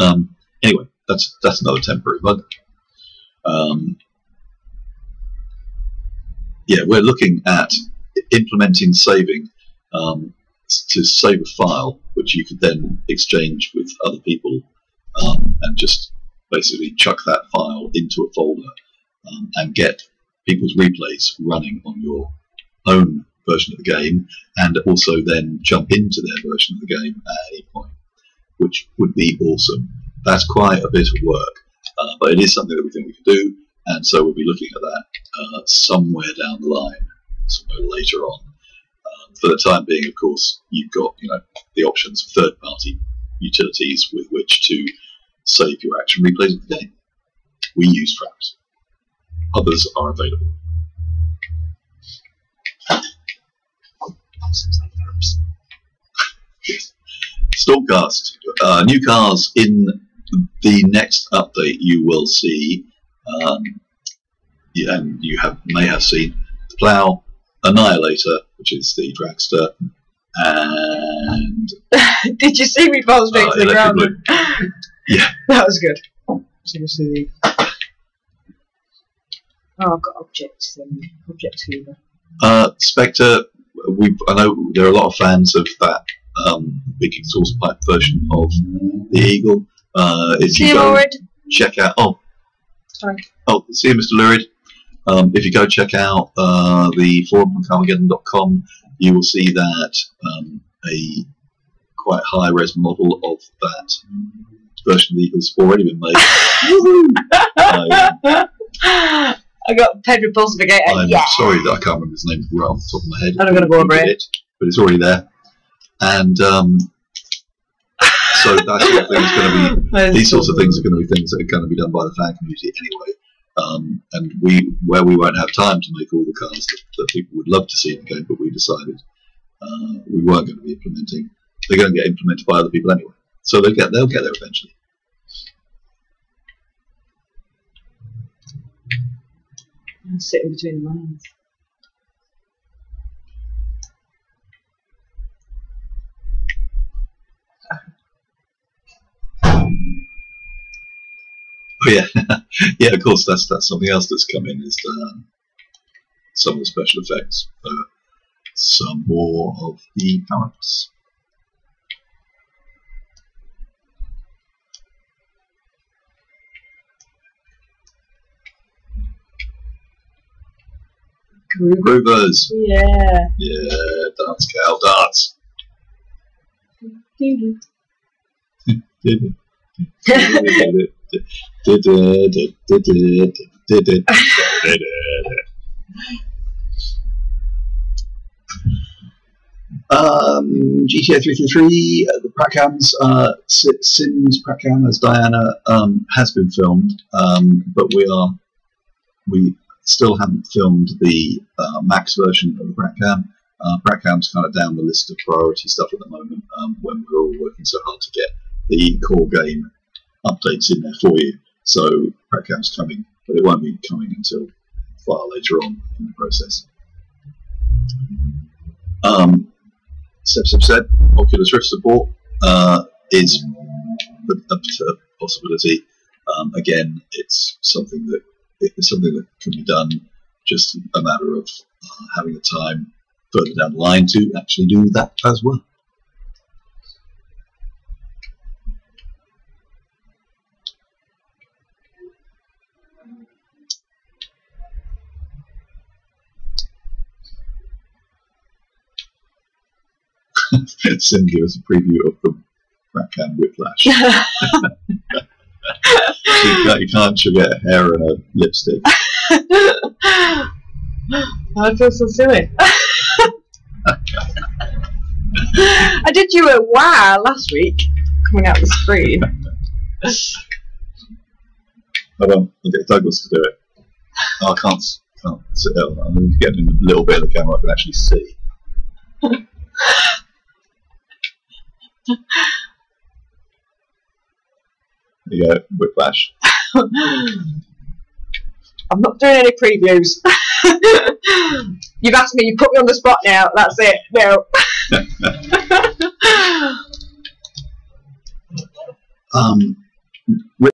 Um, anyway, that's that's another temporary bug. Um, yeah, we're looking at implementing saving um, to save a file, which you could then exchange with other people um, and just basically chuck that file into a folder um, and get people's replays running on your own version of the game, and also then jump into their version of the game at any point, which would be awesome. That's quite a bit of work, uh, but it is something that we think we can do, and so we'll be looking at that uh, somewhere down the line, somewhere later on. Um, for the time being, of course, you've got you know the options of third-party utilities with which to save your action replays of the game. We use Fraps. Others are available. Yes. Stormcast, uh, new cars in the next update. You will see, um, and you have may have seen, the Plough, Annihilator, which is the dragster, and did you see me fall straight uh, to the ground? Yeah, that was good. Seriously. Oh, I've got objects and objects Hoover. Uh, Spectre, we I know there are a lot of fans of that um, big exhaust pipe version of the Eagle. Uh, if see you go Lurid. Check out, oh, sorry. Oh, see you, Mister Lurid. Um, if you go check out uh, the forum on carmageddon dot com, you will see that um, a quite high-res model of that version of the Eagle has already been made. um, I got Pedro Pulsificator. I'm yeah. sorry that I can't remember his name right off the top of my head. And I'm going to go over it. it. But it's already there. And um, so that sort of thing is going to be, that these sorts cool. of things are going to be things that are going to be done by the fan community anyway. Um, and we, where we won't have time to make all the cars that, that people would love to see in the game, but we decided uh, we weren't going to be implementing. They're going to get implemented by other people anyway. So they'll get, they'll get there eventually. I'm sitting between the lines. Oh yeah, yeah. Of course, that's that's something else that's come in is the, some of the special effects. Uh, some more of the power-ups. Groovers. Yeah. Yeah, dance, cow, dance. um, G T A three three three, uh, the Praccams, uh, Sims Praccam as Diana um, has been filmed, um, but we are, we still haven't filmed the uh, Max version of the Praccam. Uh, Praccam's kind of down the list of priority stuff at the moment um, when we're all working so hard to get the core game updates in there for you. So Praccam's coming, but it won't be coming until far later on in the process. Um, Seb Seb Seb, Oculus Rift support uh, is a, a possibility. Um, again, it's something that It's something that can be done, just a matter of uh, having the time further down the line to actually do that as well. Sim, give us a preview of the Rackhand Whiplash. You can't forget a hair and a lipstick. I feel so silly. I did you a wow last week, coming out the screen. Hold on, I'll get Douglas to do it. Oh, I can't, can't sit there. I'm going to get him a little bit of the camera I can actually see. There you go, Whiplash. I'm not doing any previews. You've asked me, you put me on the spot now, that's it, no. um,